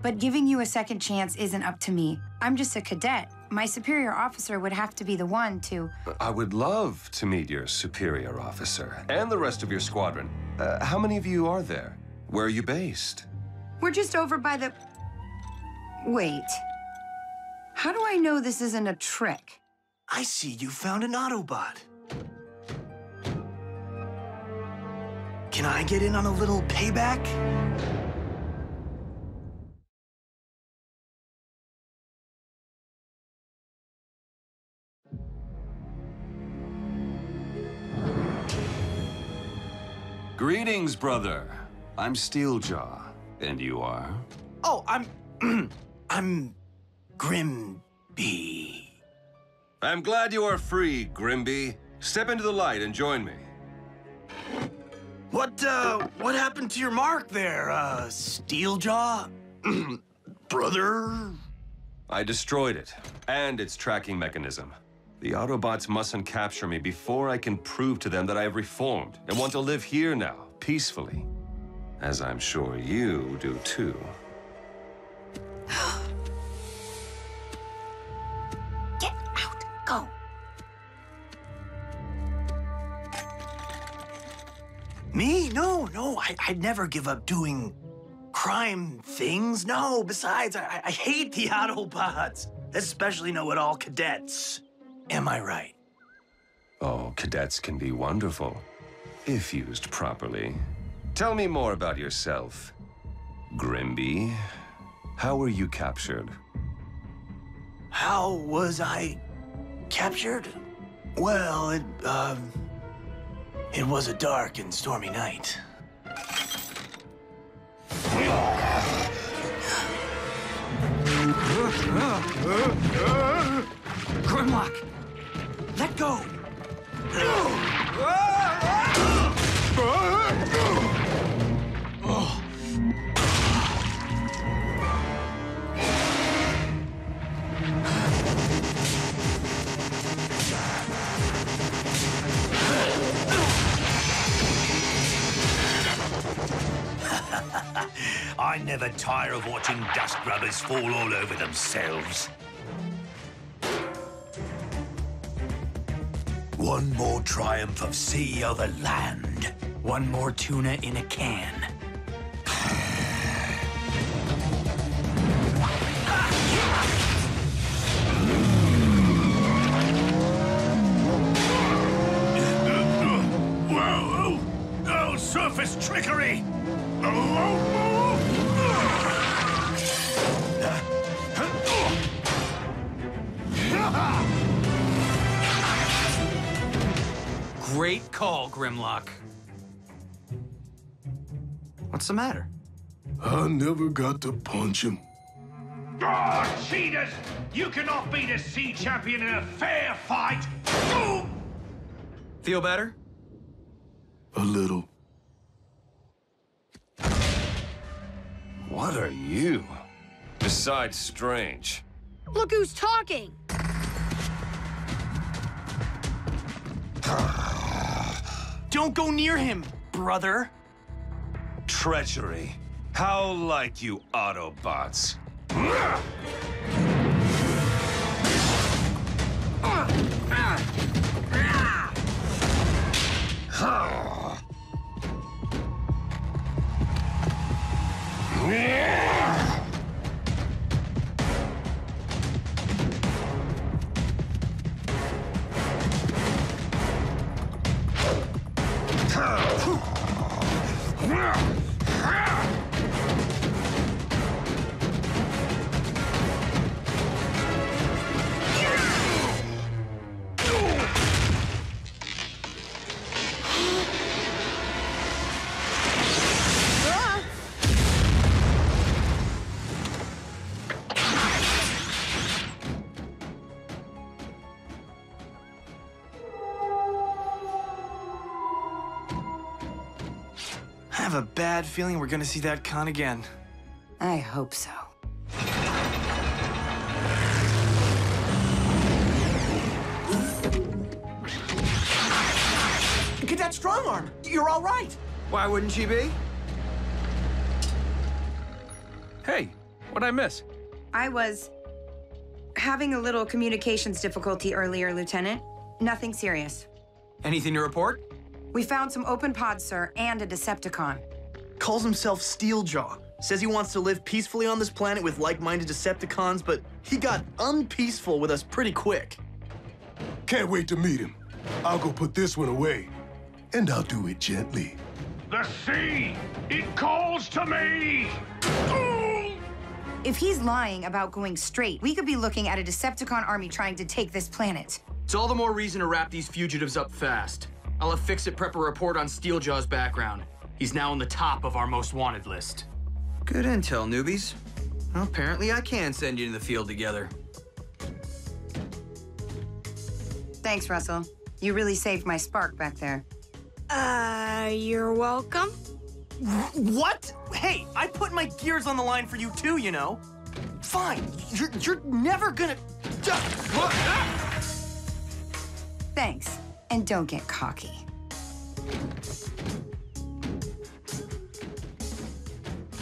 But giving you a second chance isn't up to me. I'm just a cadet. My superior officer would have to be the one to... I would love to meet your superior officer and the rest of your squadron. How many of you are there? Where are you based? We're just over by the... Wait. How do I know this isn't a trick? I see you found an Autobot. Can I get in on a little payback? Greetings, brother. I'm Steeljaw. And you are? Oh, I'm Grimby. I'm glad you are free, Grimby. Step into the light and join me. What happened to your mark there, Steeljaw? Brother? I destroyed it, and its tracking mechanism. The Autobots mustn't capture me before I can prove to them that I have reformed and want to live here now, peacefully. As I'm sure you do, too. Get out! Go! Me? No, I'd never give up doing crime things. No, besides, I hate the Autobots. Especially know-it-all cadets. Am I right? Oh, cadets can be wonderful, if used properly. Tell me more about yourself, Grimby. How were you captured? How was I captured? Well, it was a dark and stormy night. Grimlock, let go! Oh. I never tire of watching dust grubbers fall all over themselves. One more triumph of sea over land. One more tuna in a can. trickery! The lone move! Great call, Grimlock. What's the matter? I never got to punch him. Ah, cheaters! You cannot be the sea champion in a fair fight! Ooh! Feel better? A little. What are you? Besides strange. Look who's talking! Don't go near him, brother! Treachery. How like you Autobots. I have a bad feeling we're gonna see that con again. I hope so. Cadet Strongarm, you're all right. Why wouldn't she be? Hey, what'd I miss? I was having a little communications difficulty earlier, Lieutenant. Nothing serious. Anything to report? We found some open pods, sir, and a Decepticon. Calls himself Steeljaw. Says he wants to live peacefully on this planet with like-minded Decepticons, but he got unpeaceful with us pretty quick. Can't wait to meet him. I'll go put this one away, and I'll do it gently. The sea, it calls to me! If he's lying about going straight, we could be looking at a Decepticon army trying to take this planet. It's all the more reason to wrap these fugitives up fast. I'll have Fix-It prep a report on Steeljaw's background. He's now on the top of our most wanted list. Good intel, newbies. Well, apparently I can send you to the field together. Thanks, Russell. You really saved my spark back there. You're welcome. What? Hey, I put my gears on the line for you too, you know. Fine, you're never gonna... Thanks. And don't get cocky.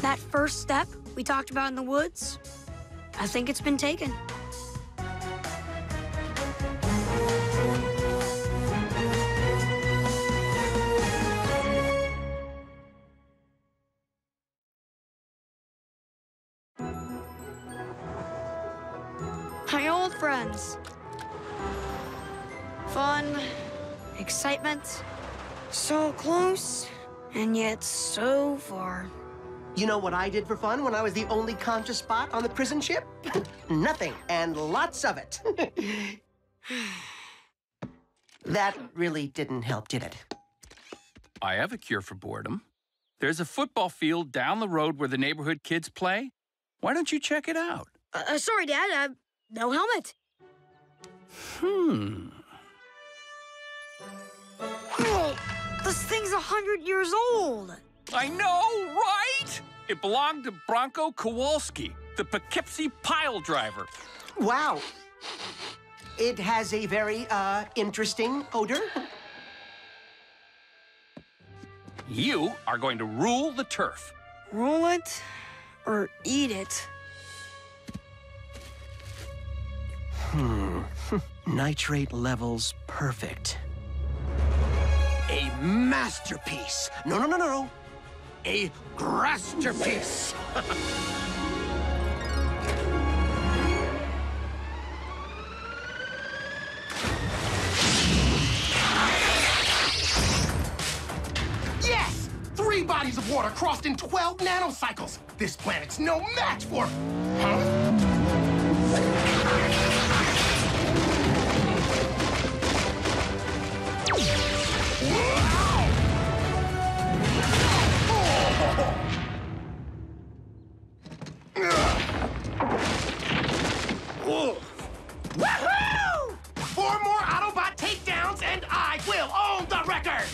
That first step we talked about in the woods, I think it's been taken. My old friends. Fun. Excitement, so close, and yet so far. You know what I did for fun when I was the only conscious spot on the prison ship? Nothing, and lots of it. That really didn't help, did it? I have a cure for boredom. There's a football field down the road where the neighborhood kids play. Why don't you check it out? Sorry, Dad, no helmet. This thing's 100 years old. I know, right? It belonged to Bronco Kowalski, the Poughkeepsie pile driver. Wow. It has a very, interesting odor. You are going to rule the turf. Rule it or eat it? Nitrate levels perfect. A masterpiece. No. A grasterpiece. Yes! Three body water crossed in 12 nanocycles. This planet's no match for... Woohoo! 4 more Autobot takedowns and I will own the record!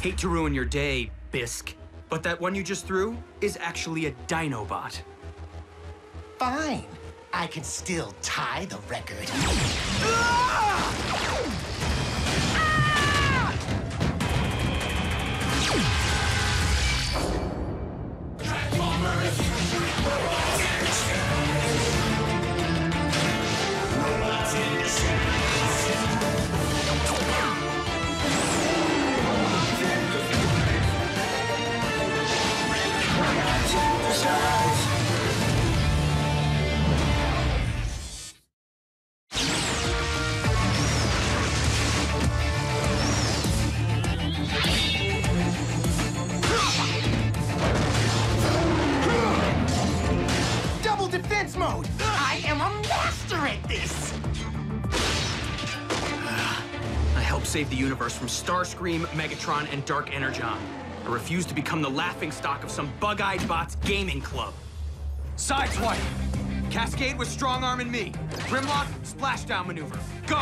Hate to ruin your day, Bisk, but that one you just threw is actually a Dinobot. Fine. I can still tie the record. Ah! Save the universe from Starscream, Megatron, and Dark Energon. I refuse to become the laughingstock of some bug-eyed bot's gaming club. Sideswipe! Cascade with Strongarm and me. Grimlock, splashdown maneuver. Go!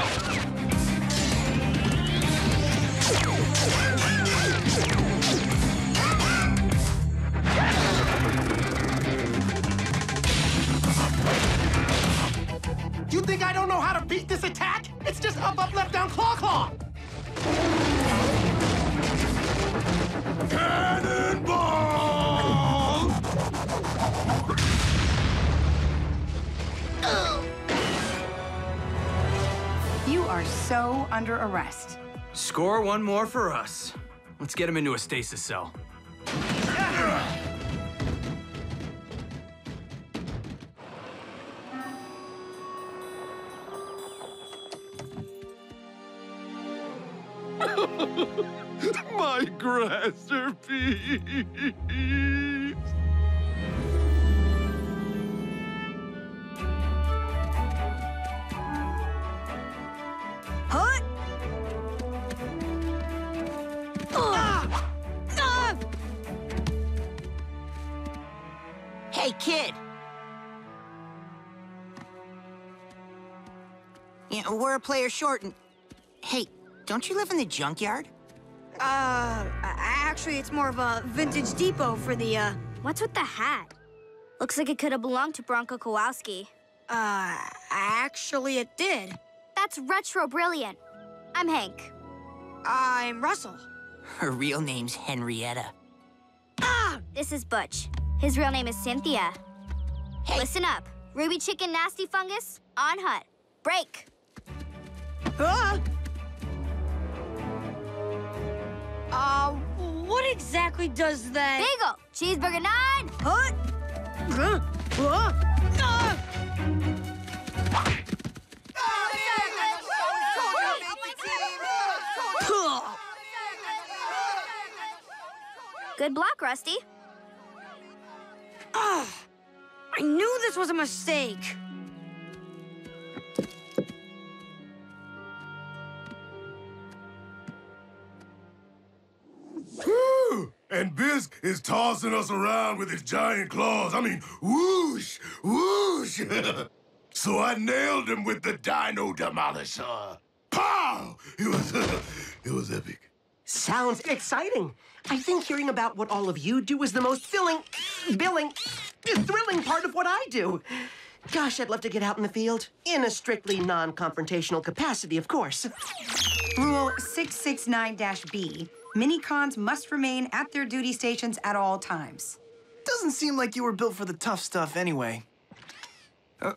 You think I don't know how to beat this attack? It's just up, up, left, down, claw, claw! Cannonball! You are so under arrest. Score one more for us. Let's get him into a stasis cell. My masterpiece! Huh? Ah! Ah! Hey, kid. You know, we're a player short and... Hey, don't you live in the junkyard? Actually, it's more of a vintage depot for the, What's with the hat? Looks like it could have belonged to Bronco Kowalski. Actually, it did. That's retro brilliant. I'm Hank. I'm Russell. Her real name's Henrietta. Ah! This is Butch. His real name is Cynthia. Hey. Listen up. Ruby chicken nasty fungus, on hut. Break. Ah! What exactly does that... Bagel! Cheeseburger 9! Huh? Good block, Rusty. I knew this was a mistake. And Bisk is tossing us around with his giant claws. I mean, whoosh, whoosh. So I nailed him with the Dino Demolisher. Pow! It was epic. Sounds exciting. I think hearing about what all of you do is the most thrilling part of what I do. Gosh, I'd love to get out in the field. In a strictly non-confrontational capacity, of course. Rule 669-B. Minicons must remain at their duty stations at all times. Doesn't seem like you were built for the tough stuff anyway.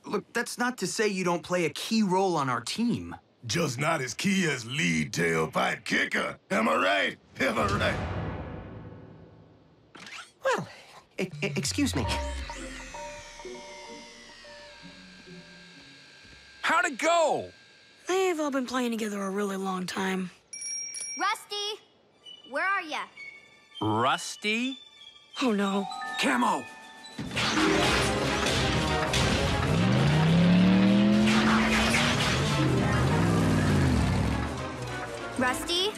Look, that's not to say you don't play a key role on our team. Just not as key as lead tailpipe kicker. Am I right? Am I right? Well, excuse me. How'd it go? They've all been playing together a really long time. Rusty! Where are ya? Rusty? Oh no. Camo! Rusty?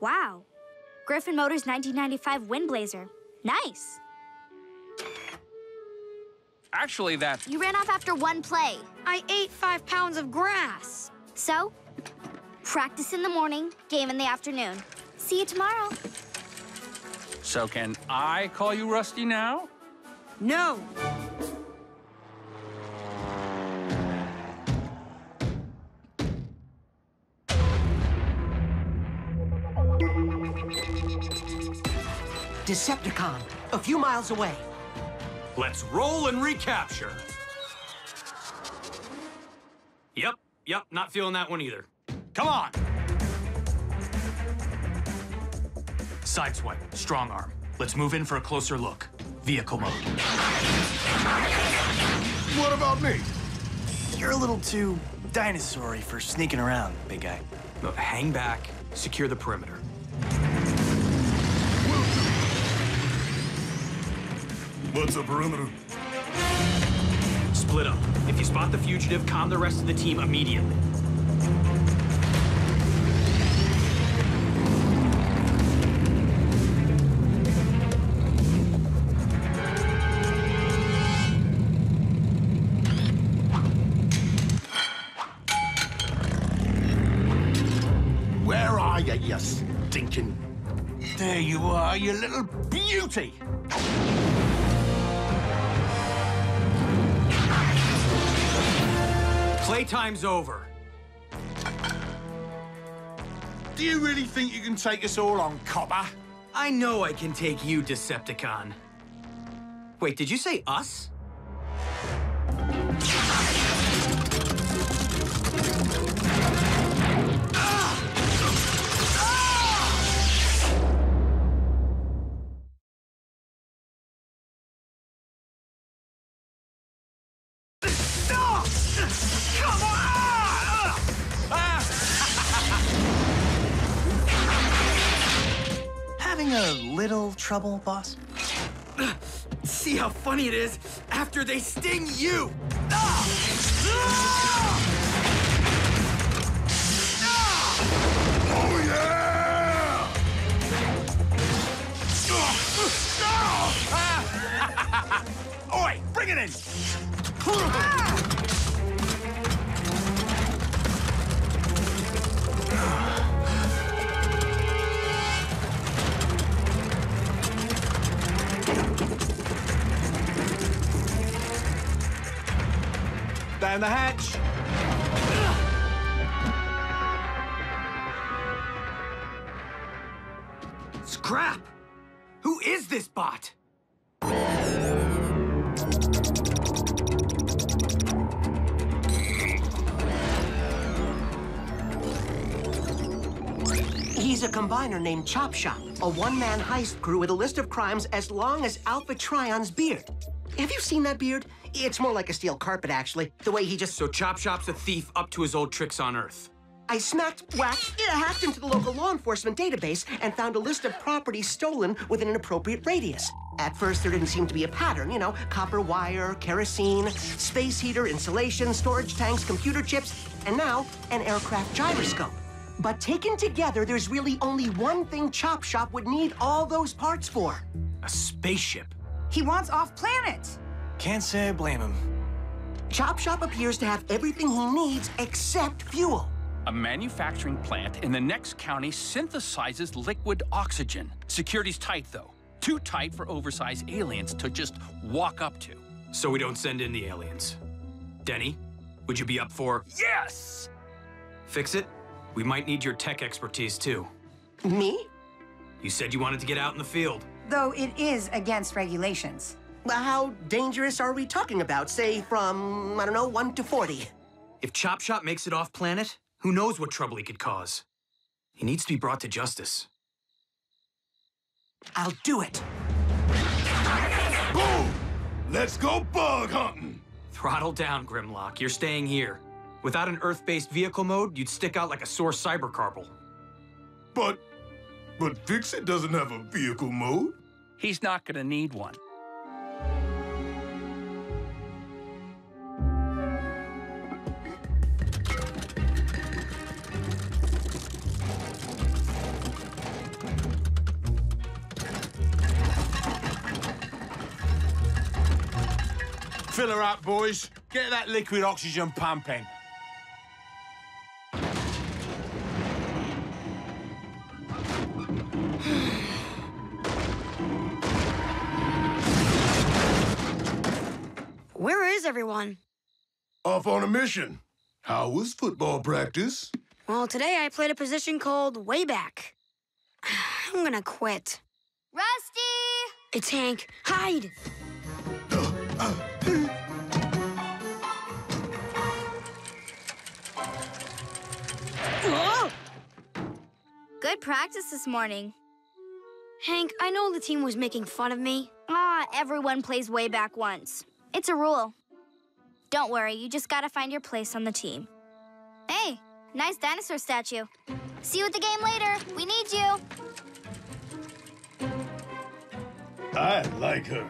Wow. Griffin Motors 1995 Windblazer. Nice. Actually, that... You ran off after one play. I ate 5 pounds of grass. So, practice in the morning, game in the afternoon. See you tomorrow. So can I call you Rusty now? No. Decepticon, a few miles away. Let's roll and recapture. Yep, not feeling that one either. Come on! Sideswipe, Strongarm. Let's move in for a closer look. Vehicle mode. What about me? You're a little too dinosaur-y for sneaking around, big guy. Look, hang back, secure the perimeter. What's a perimeter? Split up. If you spot the fugitive, calm the rest of the team immediately. Where are you, you stinking? There you are, you little beauty! Playtime's over. Do you really think you can take us all on, copper? I know I can take you, Decepticon. Wait, did you say us? Trouble, boss? See how funny it is after they sting you! Oh, yeah! Oi, bring it in! Down the hatch. Scrap! Who is this bot? He's a combiner named Chop Shop, a one-man heist crew with a list of crimes as long as Alpha Trion's beard. Have you seen that beard? It's more like a steel carpet, actually. The way he just... So Chop Shop's a thief up to his old tricks on Earth. I smacked, whacked, hacked into the local law enforcement database and found a list of properties stolen within an appropriate radius. At first, there didn't seem to be a pattern, you know, copper wire, kerosene, space heater, insulation, storage tanks, computer chips, and now an aircraft gyroscope. But taken together, there's really only one thing Chop Shop would need all those parts for. A spaceship. He wants off-planet. Can't say I blame him. Chop Shop appears to have everything he needs except fuel. A manufacturing plant in the next county synthesizes liquid oxygen. Security's tight, though. Too tight for oversized aliens to just walk up to. So we don't send in the aliens. Denny, would you be up for... Yes! Fix-It, we might need your tech expertise, too. Me? You said you wanted to get out in the field. Though it is against regulations. How dangerous are we talking about? Say, from, I don't know, 1 to 40. If Chop Shop makes it off-planet, who knows what trouble he could cause? He needs to be brought to justice. I'll do it. Boom! Let's go bug hunting! Throttle down, Grimlock. You're staying here. Without an Earth-based vehicle mode, you'd stick out like a sore cybercarpal. But Fix-It doesn't have a vehicle mode. He's not gonna need one. Fill her up, boys. Get that liquid oxygen pumping. Where is everyone? Off on a mission. How was football practice? Well, today I played a position called Wayback. I'm gonna quit. Rusty! It's Hank. Hide! Whoa! Good practice this morning. Hank, I know the team was making fun of me. Everyone plays way back once. It's a rule. Don't worry, you just gotta find your place on the team. Hey, nice dinosaur statue. See you at the game later. We need you. I like her.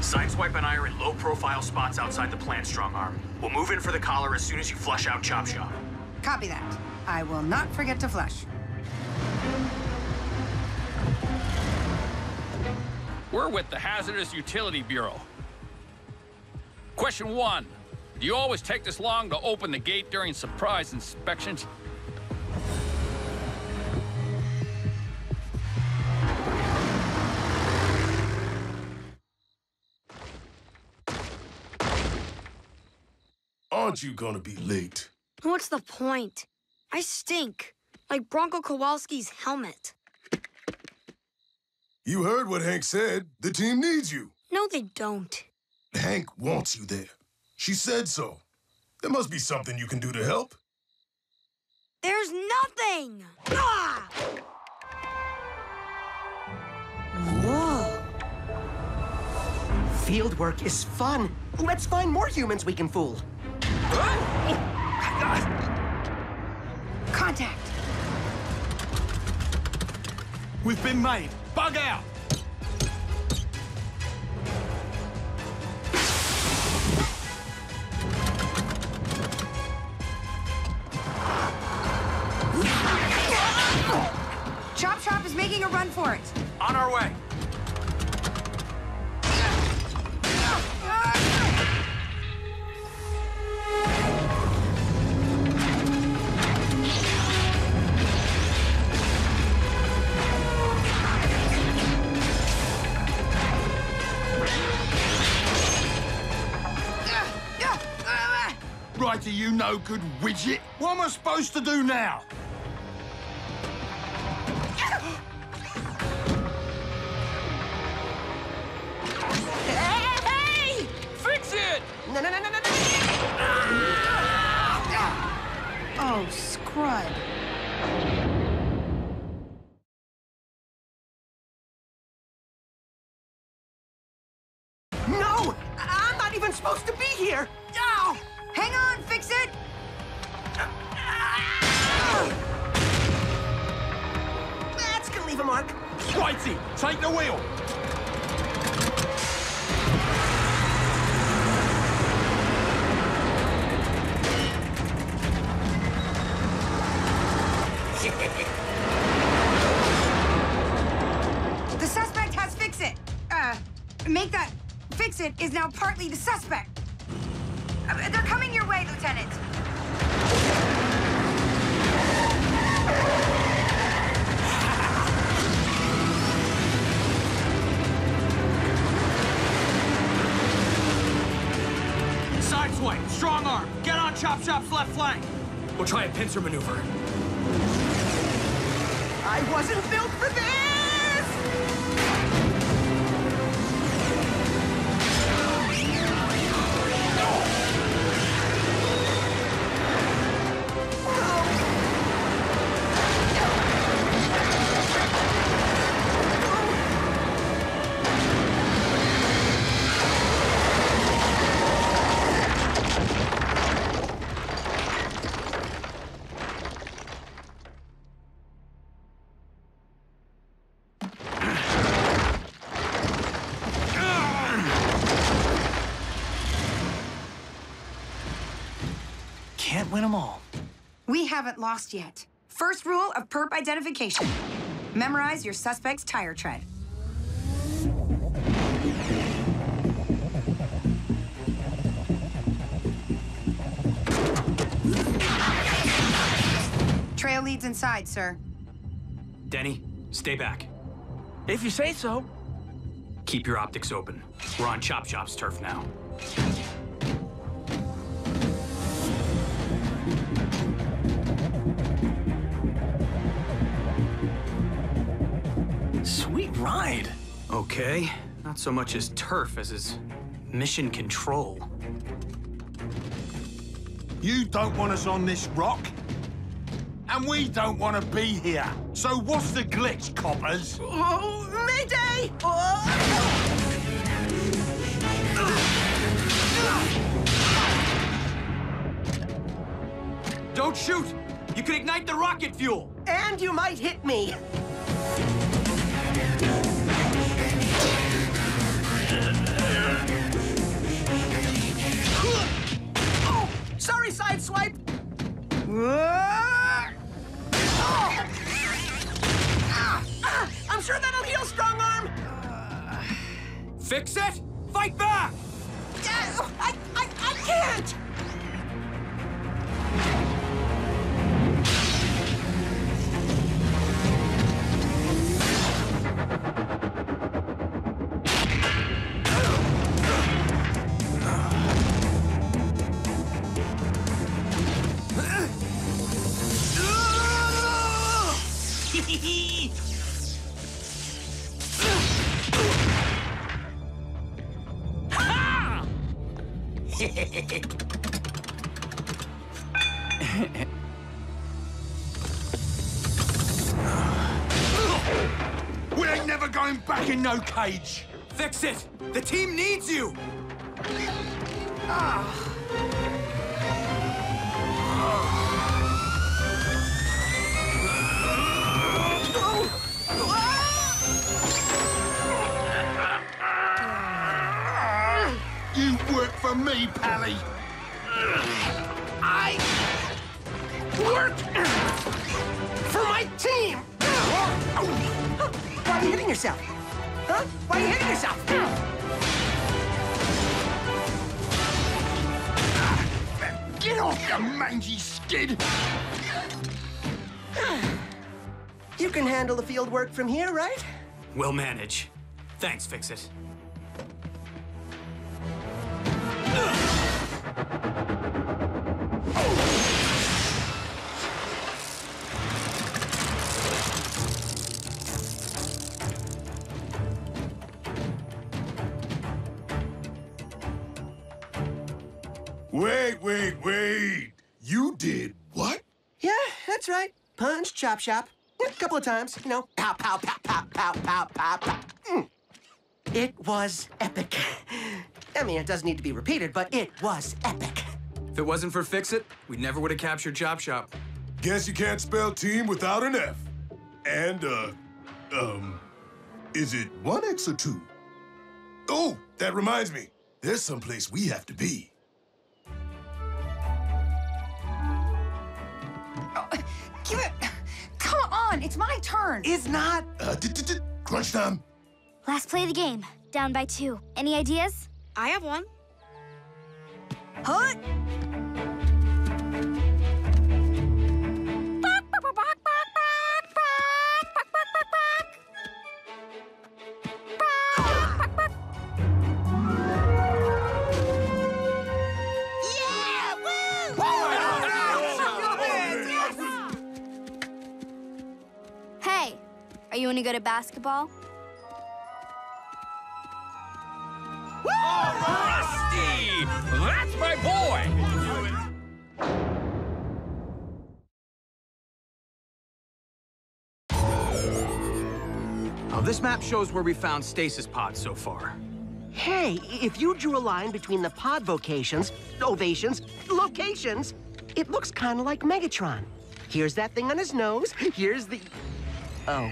Sideswipe and I are in low-profile spots outside the plant, Strongarm. We'll move in for the collar as soon as you flush out Chop Shop. Copy that. I will not forget to flush. We're with the Hazardous Utility Bureau. Question one. Do you always take this long to open the gate during surprise inspections? Aren't you gonna be late? What's the point? I stink, like Bronco Kowalski's helmet. You heard what Hank said. The team needs you. No, they don't. Hank wants you there. She said so. There must be something you can do to help. There's nothing! Ah! Whoa. Field work is fun. Let's find more humans we can fool. Contact! We've been made. Bug out! Chop Shop is making a run for it. On our way. Righty, you no good widget. What am I supposed to do now? Hey! Fix-It! No. Oh, Scrud. No! I'm not even supposed to be here! Ow! Hang on, Fix-It! That's gonna leave a mark. Whitey, take the wheel! The suspect has Fix-It. Make that Fix-It is now partly the suspect. They're coming your way, Lieutenant. Sideswipe, Strongarm, get on Chop Shop's left flank. We'll try a pincer maneuver. I wasn't built for this! win them all. We haven't lost yet. First rule of perp identification. Memorize your suspect's tire tread. Trail leads inside, sir. Denny, stay back. If you say so. Keep your optics open. We're on Chop Shop's turf now. Sweet ride. Okay, not so much his turf as his mission control. You don't want us on this rock, and we don't want to be here. So what's the glitch, coppers? Oh, Mayday! Oh. Don't shoot! You could ignite the rocket fuel! And you might hit me. Oh, sorry, Sideswipe! Oh. I'm sure that'll heal, Strongarm! Fix it! Fight back! I can't! No cage. Fix it. The team needs you. You work for me, Pally. I work for my team. Why are you hitting yourself? Huh? Why are you hitting yourself? Get off, you mangy skid! You can handle the field work from here, right? We'll manage. Thanks, Fix-It. Wait. You did what? Yeah, that's right. Punch Chop Shop. A couple of times, you know. Pow, pow, pow, pow, pow, pow, pow, pow. It was epic. I mean, it doesn't need to be repeated, but it was epic. If it wasn't for Fix-It, we never would have captured Chop Shop. Guess you can't spell team without an F. And, is it 1X or 2? Oh, that reminds me. There's someplace we have to be. Give it... Come on, it's my turn. It's not. Crunch time. Last play of the game. Down by 2. Any ideas? I have one. Hut! Are you going to go to basketball? Woo! Rusty! That's my boy! Now, this map shows where we found stasis pods so far. Hey, if you drew a line between the pod locations, it looks kind of like Megatron. Here's that thing on his nose, here's the... Oh.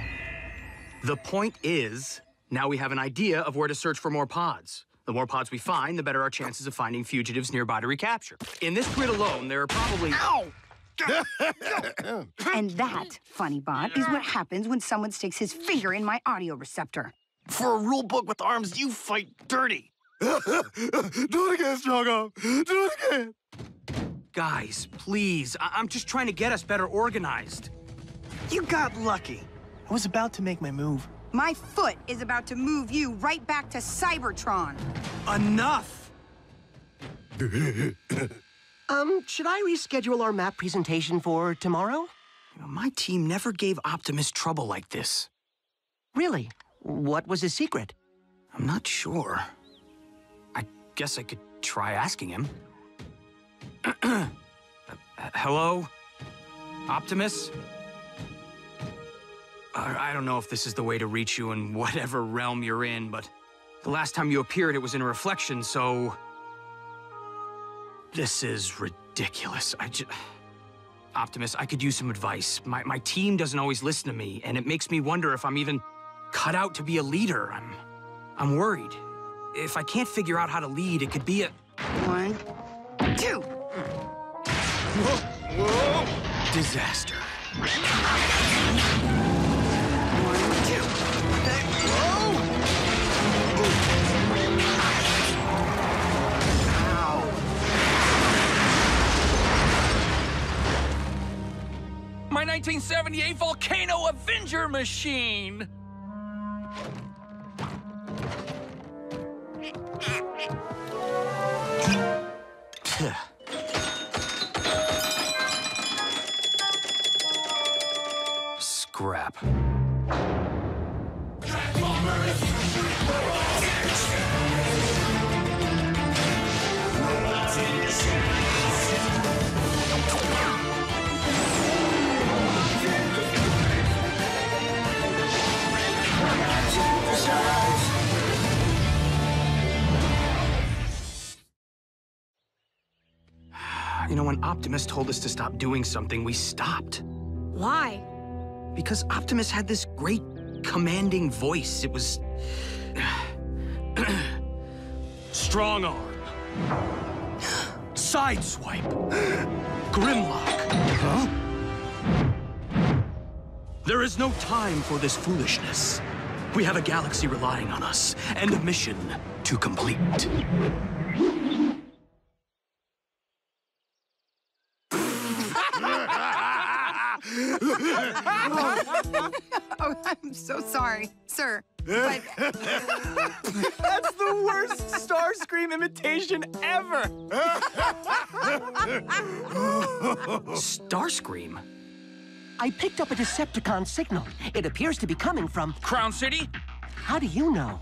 The point is, now we have an idea of where to search for more pods. The more pods we find, the better our chances of finding fugitives nearby to recapture. In this grid alone, there are probably... Ow! And that, funny bot, is what happens when someone sticks his finger in my audio receptor. For a rule book with arms, you fight dirty. Do it again, Strongarm. Do it again. Guys, please. I'm just trying to get us better organized. You got lucky. I was about to make my move. My foot is about to move you right back to Cybertron. Enough! Should I reschedule our map presentation for tomorrow? You know, my team never gave Optimus trouble like this. Really? What was his secret? I'm not sure. I guess I could try asking him. Hello? Optimus? I don't know if this is the way to reach you in whatever realm you're in, but the last time you appeared, it was in a reflection, so... This is ridiculous. Optimus, I could use some advice. My team doesn't always listen to me, and it makes me wonder if I'm even... cut out to be a leader. I'm worried. If I can't figure out how to lead, it could be a... 1, 2. Whoa. Whoa. Disaster. 1, 2. Whoa. Ow. My 1978 Volcano Avenger machine! Scrap. You know, when Optimus told us to stop doing something, we stopped. Why? Because Optimus had this great, commanding voice. It was... Strongarm. Sideswipe. Grimlock. Huh? There is no time for this foolishness. We have a galaxy relying on us, and a mission to complete. Oh, I'm so sorry, sir. But... That's the worst Starscream imitation ever! Starscream? I picked up a Decepticon signal. It appears to be coming from... Crown City? How do you know?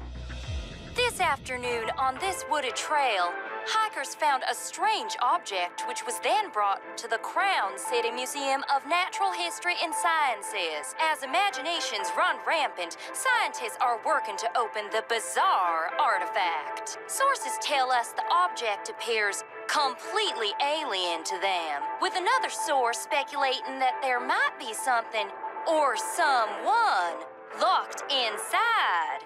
This afternoon, on this wooded trail, hikers found a strange object, which was then brought to the Crown City Museum of Natural History and Sciences. As imaginations run rampant, scientists are working to open the bizarre artifact. Sources tell us the object appears completely alien to them, with another source speculating that there might be something or someone locked inside.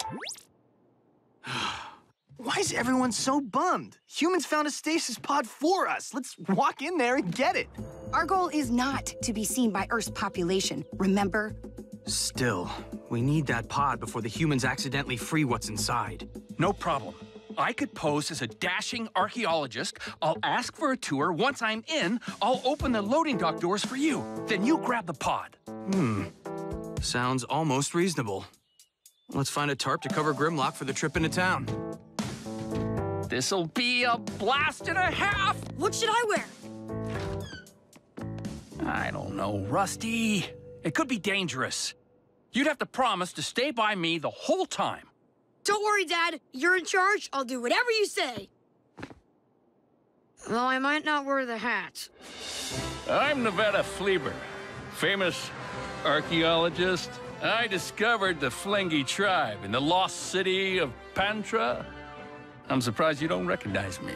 Why is everyone so bummed? Humans found a stasis pod for us. Let's walk in there and get it. Our goal is not to be seen by Earth's population, remember? Still, we need that pod before the humans accidentally free what's inside. No problem. I could pose as a dashing archaeologist. I'll ask for a tour. Once I'm in, I'll open the loading dock doors for you. Then you grab the pod. Sounds almost reasonable. Let's find a tarp to cover Grimlock for the trip into town. This'll be a blast and a half! What should I wear? I don't know, Rusty. It could be dangerous. You'd have to promise to stay by me the whole time. Don't worry, Dad. You're in charge. I'll do whatever you say. Though I might not wear the hat. I'm Nevada Fleber, famous archaeologist. I discovered the Flingy tribe in the lost city of Pantra. I'm surprised you don't recognize me.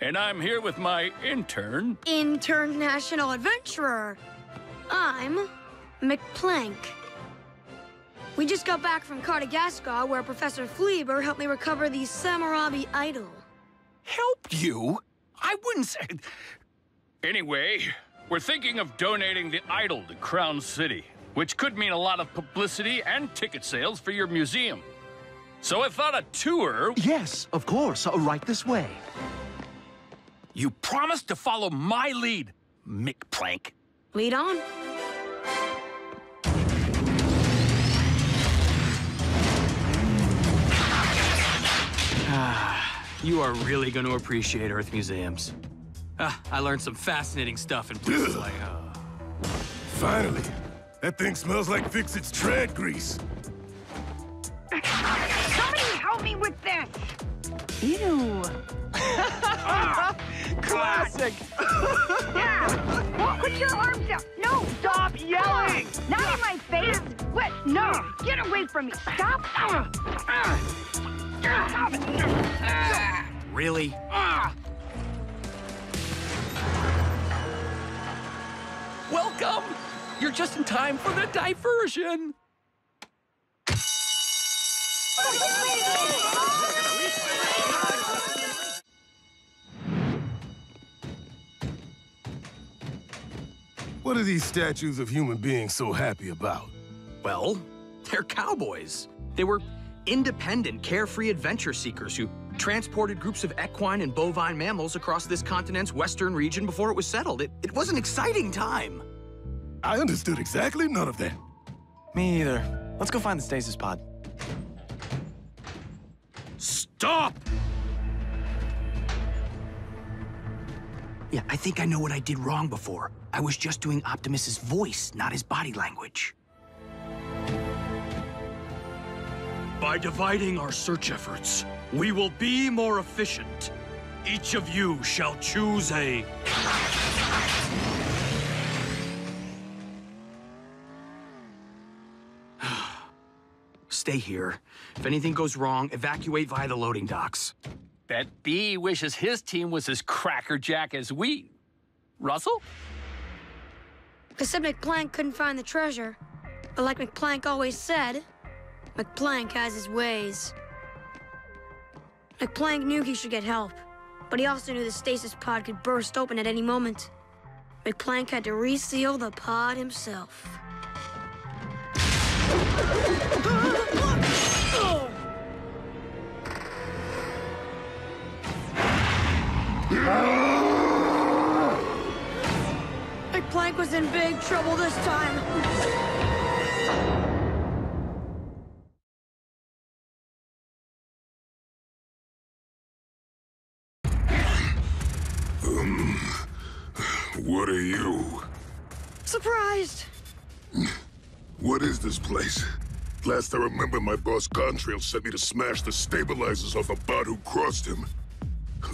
And I'm here with my intern... International adventurer. I'm McPlank. We just got back from Cartagascar, where Professor Fleber helped me recover the Samurabi idol. Helped you? I wouldn't say... Anyway, we're thinking of donating the idol to Crown City, which could mean a lot of publicity and ticket sales for your museum. So I thought a tour... Yes, of course. Right this way. You promised to follow my lead, McPlank. Lead on. You are really going to appreciate Earth museums. I learned some fascinating stuff in places like... Finally! That thing smells like Fix-It's trad grease! Somebody help me with this! Ew! Classic! Yeah! Well, put your arms up! No! Stop yelling! Not in my face! What? No! Get away from me! Stop! Stop it! Really? Welcome! You're just in time for the diversion! What are these statues of human beings so happy about? Well, they're cowboys. They were independent, carefree adventure seekers who transported groups of equine and bovine mammals across this continent's western region before it was settled. It was an exciting time. I understood exactly none of that. Me either. Let's go find the stasis pod. Stop! Yeah, I think I know what I did wrong before. I was just doing Optimus's voice, not his body language. By dividing our search efforts, we will be more efficient. Each of you shall choose a... Stay here. If anything goes wrong, evacuate via the loading docks. Bet B wishes his team was as crackerjack as we. Russell? Except McPlank couldn't find the treasure. But like McPlank always said, McPlank has his ways. McPlank knew he should get help, but he also knew the stasis pod could burst open at any moment. McPlank had to reseal the pod himself. McPlank was in big trouble this time. What are you? Surprised. What is this place? Last I remember, my boss Contrail sent me to smash the stabilizers off a bot who crossed him.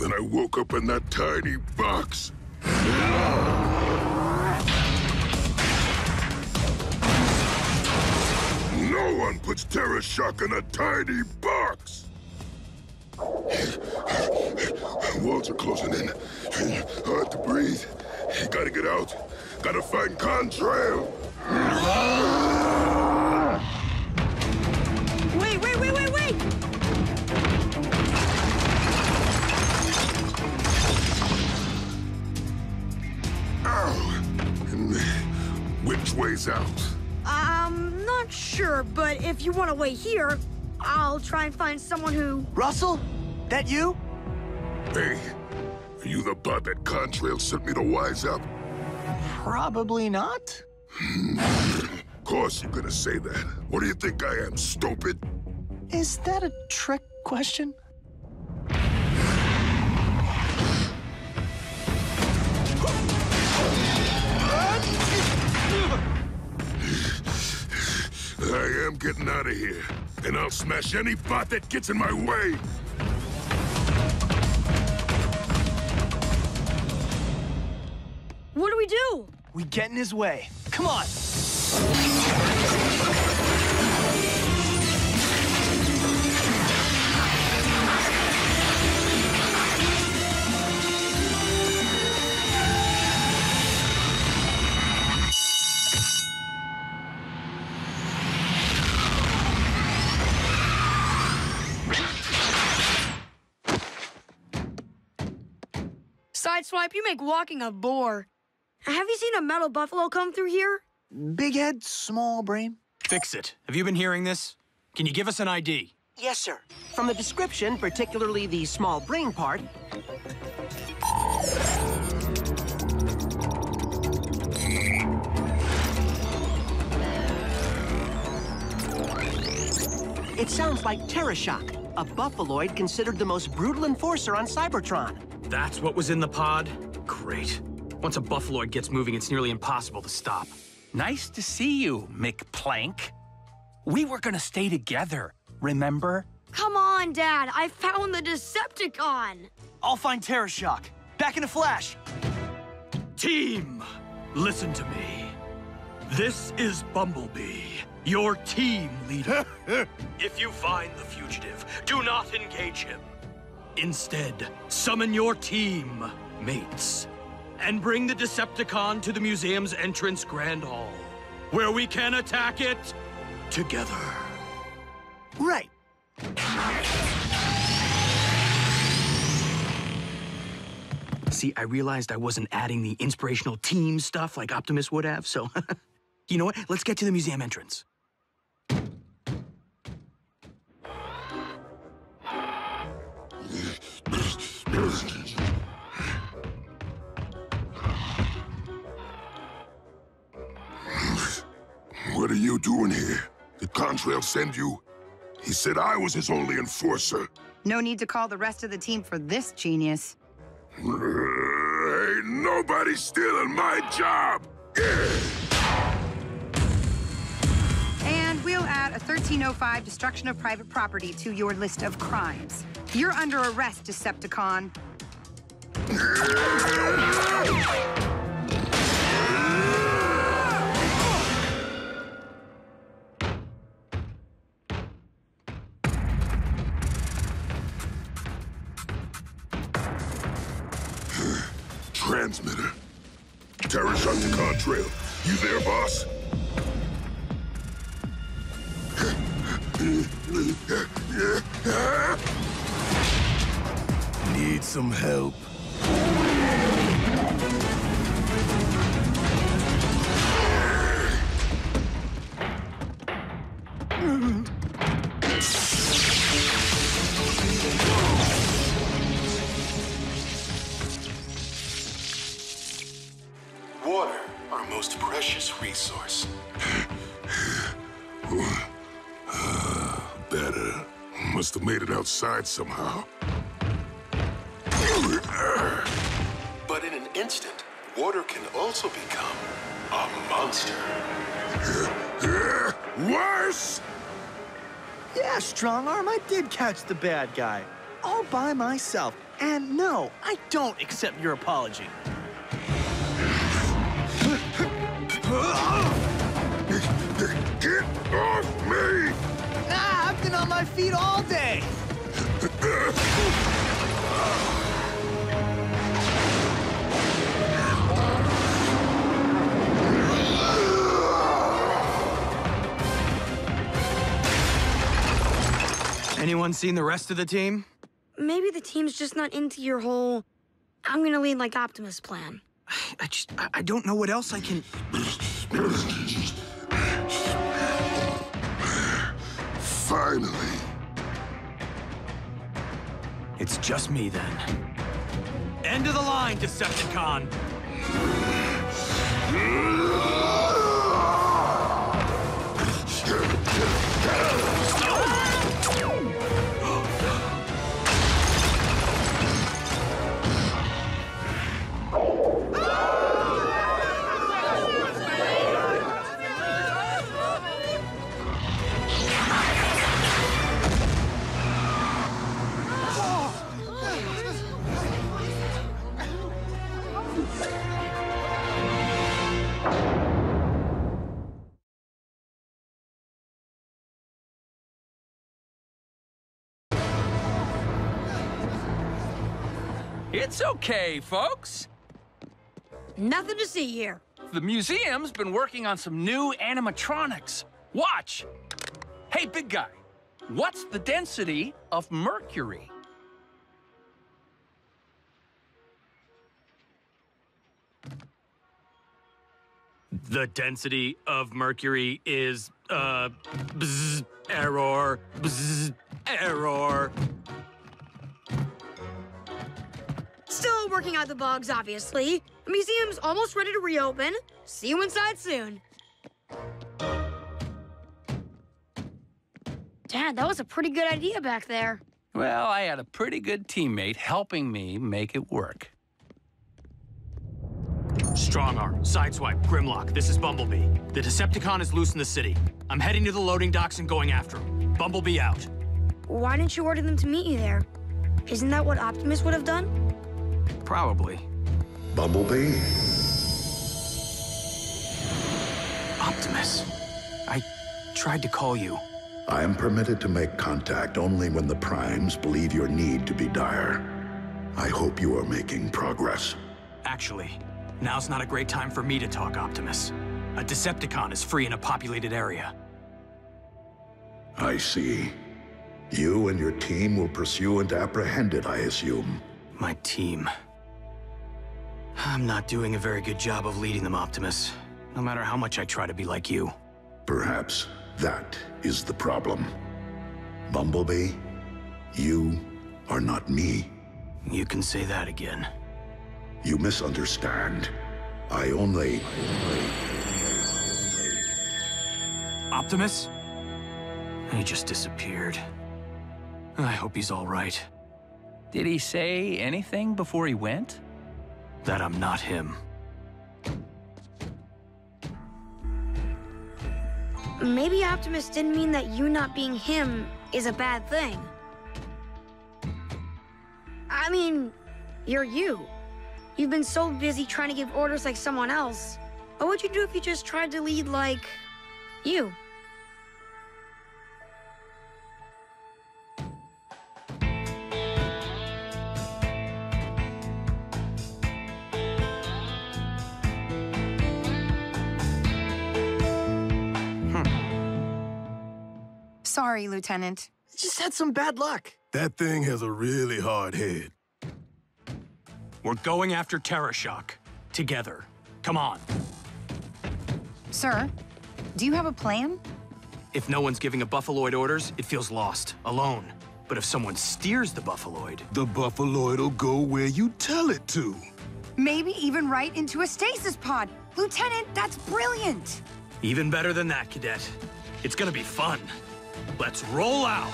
Then I woke up in that tiny box. No one puts Terrashock in a tiny box! Walls are closing in. Hard to breathe. Gotta get out. Gotta find Contrail! Wait! Ow! And which way's out? I'm not sure, but if you want to wait here, I'll try and find someone who... Russell? That you? Hey, are you the bot that Contrail sent me to wise up? Probably not. Of course you're gonna say that. What do you think I am, stupid? Is that a trick question? I am getting out of here, and I'll smash any bot that gets in my way! What do? We get in his way. Come on! Sideswipe, you make walking a bore. Have you seen a metal buffalo come through here? Big head, small brain. Fix-It, have you been hearing this? Can you give us an ID? Yes, sir. From the description, particularly the small brain part... It sounds like Terrashock, a buffaloid considered the most brutal enforcer on Cybertron. That's what was in the pod? Great. Once a buffaloid gets moving, it's nearly impossible to stop. Nice to see you, McPlank. We were gonna stay together, remember? Come on, Dad, I found the Decepticon! I'll find Terrashock. Back in a flash! Team, listen to me. This is Bumblebee, your team leader. If you find the fugitive, do not engage him. Instead, summon your team mates and bring the Decepticon to the museum's entrance grand hall, where we can attack it together. Right. See, I realized I wasn't adding the inspirational team stuff like Optimus would have, so... You know what? Let's get to the museum entrance. What are you doing here? Did Contrail send you? He said I was his only enforcer. No need to call the rest of the team for this genius. Ain't nobody stealing my job! And we'll add a 1305 destruction of private property to your list of crimes. You're under arrest, Decepticon. Transmitter. Terrashock to Contrail. You there, boss? Need some help. Water, our most precious resource. Better. Must have made it outside somehow. But in an instant, water can also become a monster. Worse? Yeah, Strongarm, I did catch the bad guy. All by myself. And no, I don't accept your apology. Get off me! Nah, I've been on my feet all day! Anyone seen the rest of the team? Maybe the team's just not into your whole I'm gonna lead like Optimus plan. I don't know what else I can... Finally. It's just me, then. End of the line, Decepticon! It's okay, folks. Nothing to see here. The museum's been working on some new animatronics. Watch. Hey, big guy, what's the density of mercury? the density of mercury is, bzz, error, bzz, error. Still working out the bugs, obviously. The museum's almost ready to reopen. See you inside soon. Dad, that was a pretty good idea back there. Well, I had a pretty good teammate helping me make it work. Strongarm, Sideswipe, Grimlock, this is Bumblebee. The Decepticon is loose in the city. I'm heading to the loading docks and going after him. Bumblebee out. Why didn't you order them to meet you there? Isn't that what Optimus would have done? Probably. Bumblebee? Optimus, I tried to call you. I am permitted to make contact only when the Primes believe your need to be dire. I hope you are making progress. Actually, now's not a great time for me to talk, Optimus. A Decepticon is free in a populated area. I see. You and your team will pursue and apprehend it, I assume. My team. I'm not doing a very good job of leading them, Optimus. No matter how much I try to be like you. Perhaps that is the problem. Bumblebee, you are not me. You can say that again. You misunderstand. I only... Optimus? He just disappeared. I hope he's all right. Did he say anything before he went? That I'm not him. Maybe Optimus didn't mean that you not being him is a bad thing. I mean, you're you. You've been so busy trying to give orders like someone else. What would you do if you just tried to lead like you? Sorry, Lieutenant. I just had some bad luck. That thing has a really hard head. We're going after Terrashock. Together. Come on. Sir, do you have a plan? If no one's giving a Buffaloid orders, it feels lost, alone. But if someone steers the Buffaloid will go where you tell it to. Maybe even right into a stasis pod. Lieutenant, that's brilliant. Even better than that, Cadet. It's gonna be fun. Let's roll out!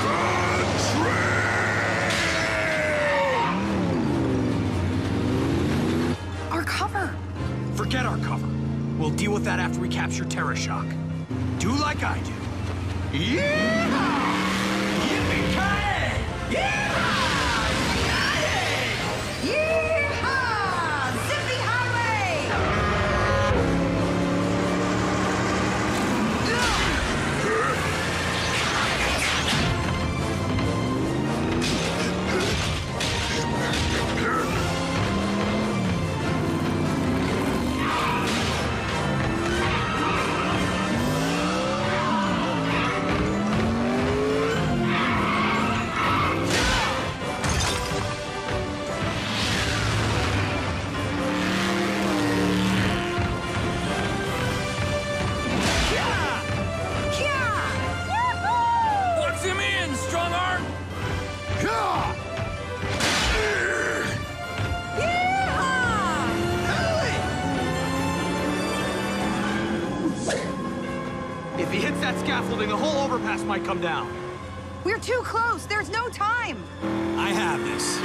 Contrail! Our cover! Forget our cover. We'll deal with that after we capture Terrashock. Do like I do. Yeehaw! Yippee-ki-yay! Yeehaw! Yeehaw! Zippy highway! The whole overpass might come down. We're too close. There's no time. I have this.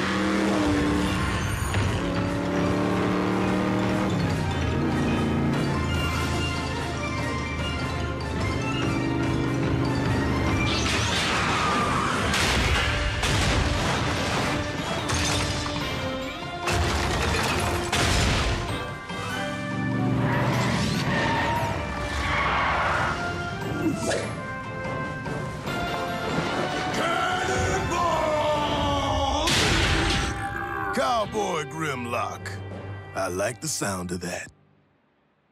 I like the sound of that.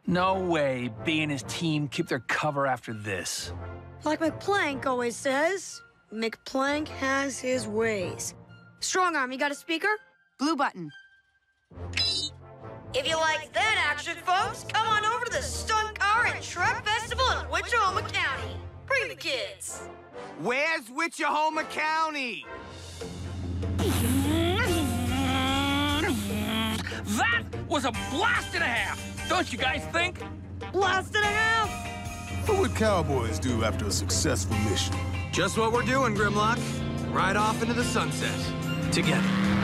No way Bee and his team keep their cover after this. Like McPlank always says, McPlank has his ways. Strongarm, you got a speaker? Blue button. If you like that action, folks, come on over to the Stunt Car and Truck Festival in Wichita County. Bring the kids. Where's Wichita County? That was a blast and a half, don't you guys think? Blast and a half? What would cowboys do after a successful mission? Just what we're doing, Grimlock. Ride off into the sunset. Together.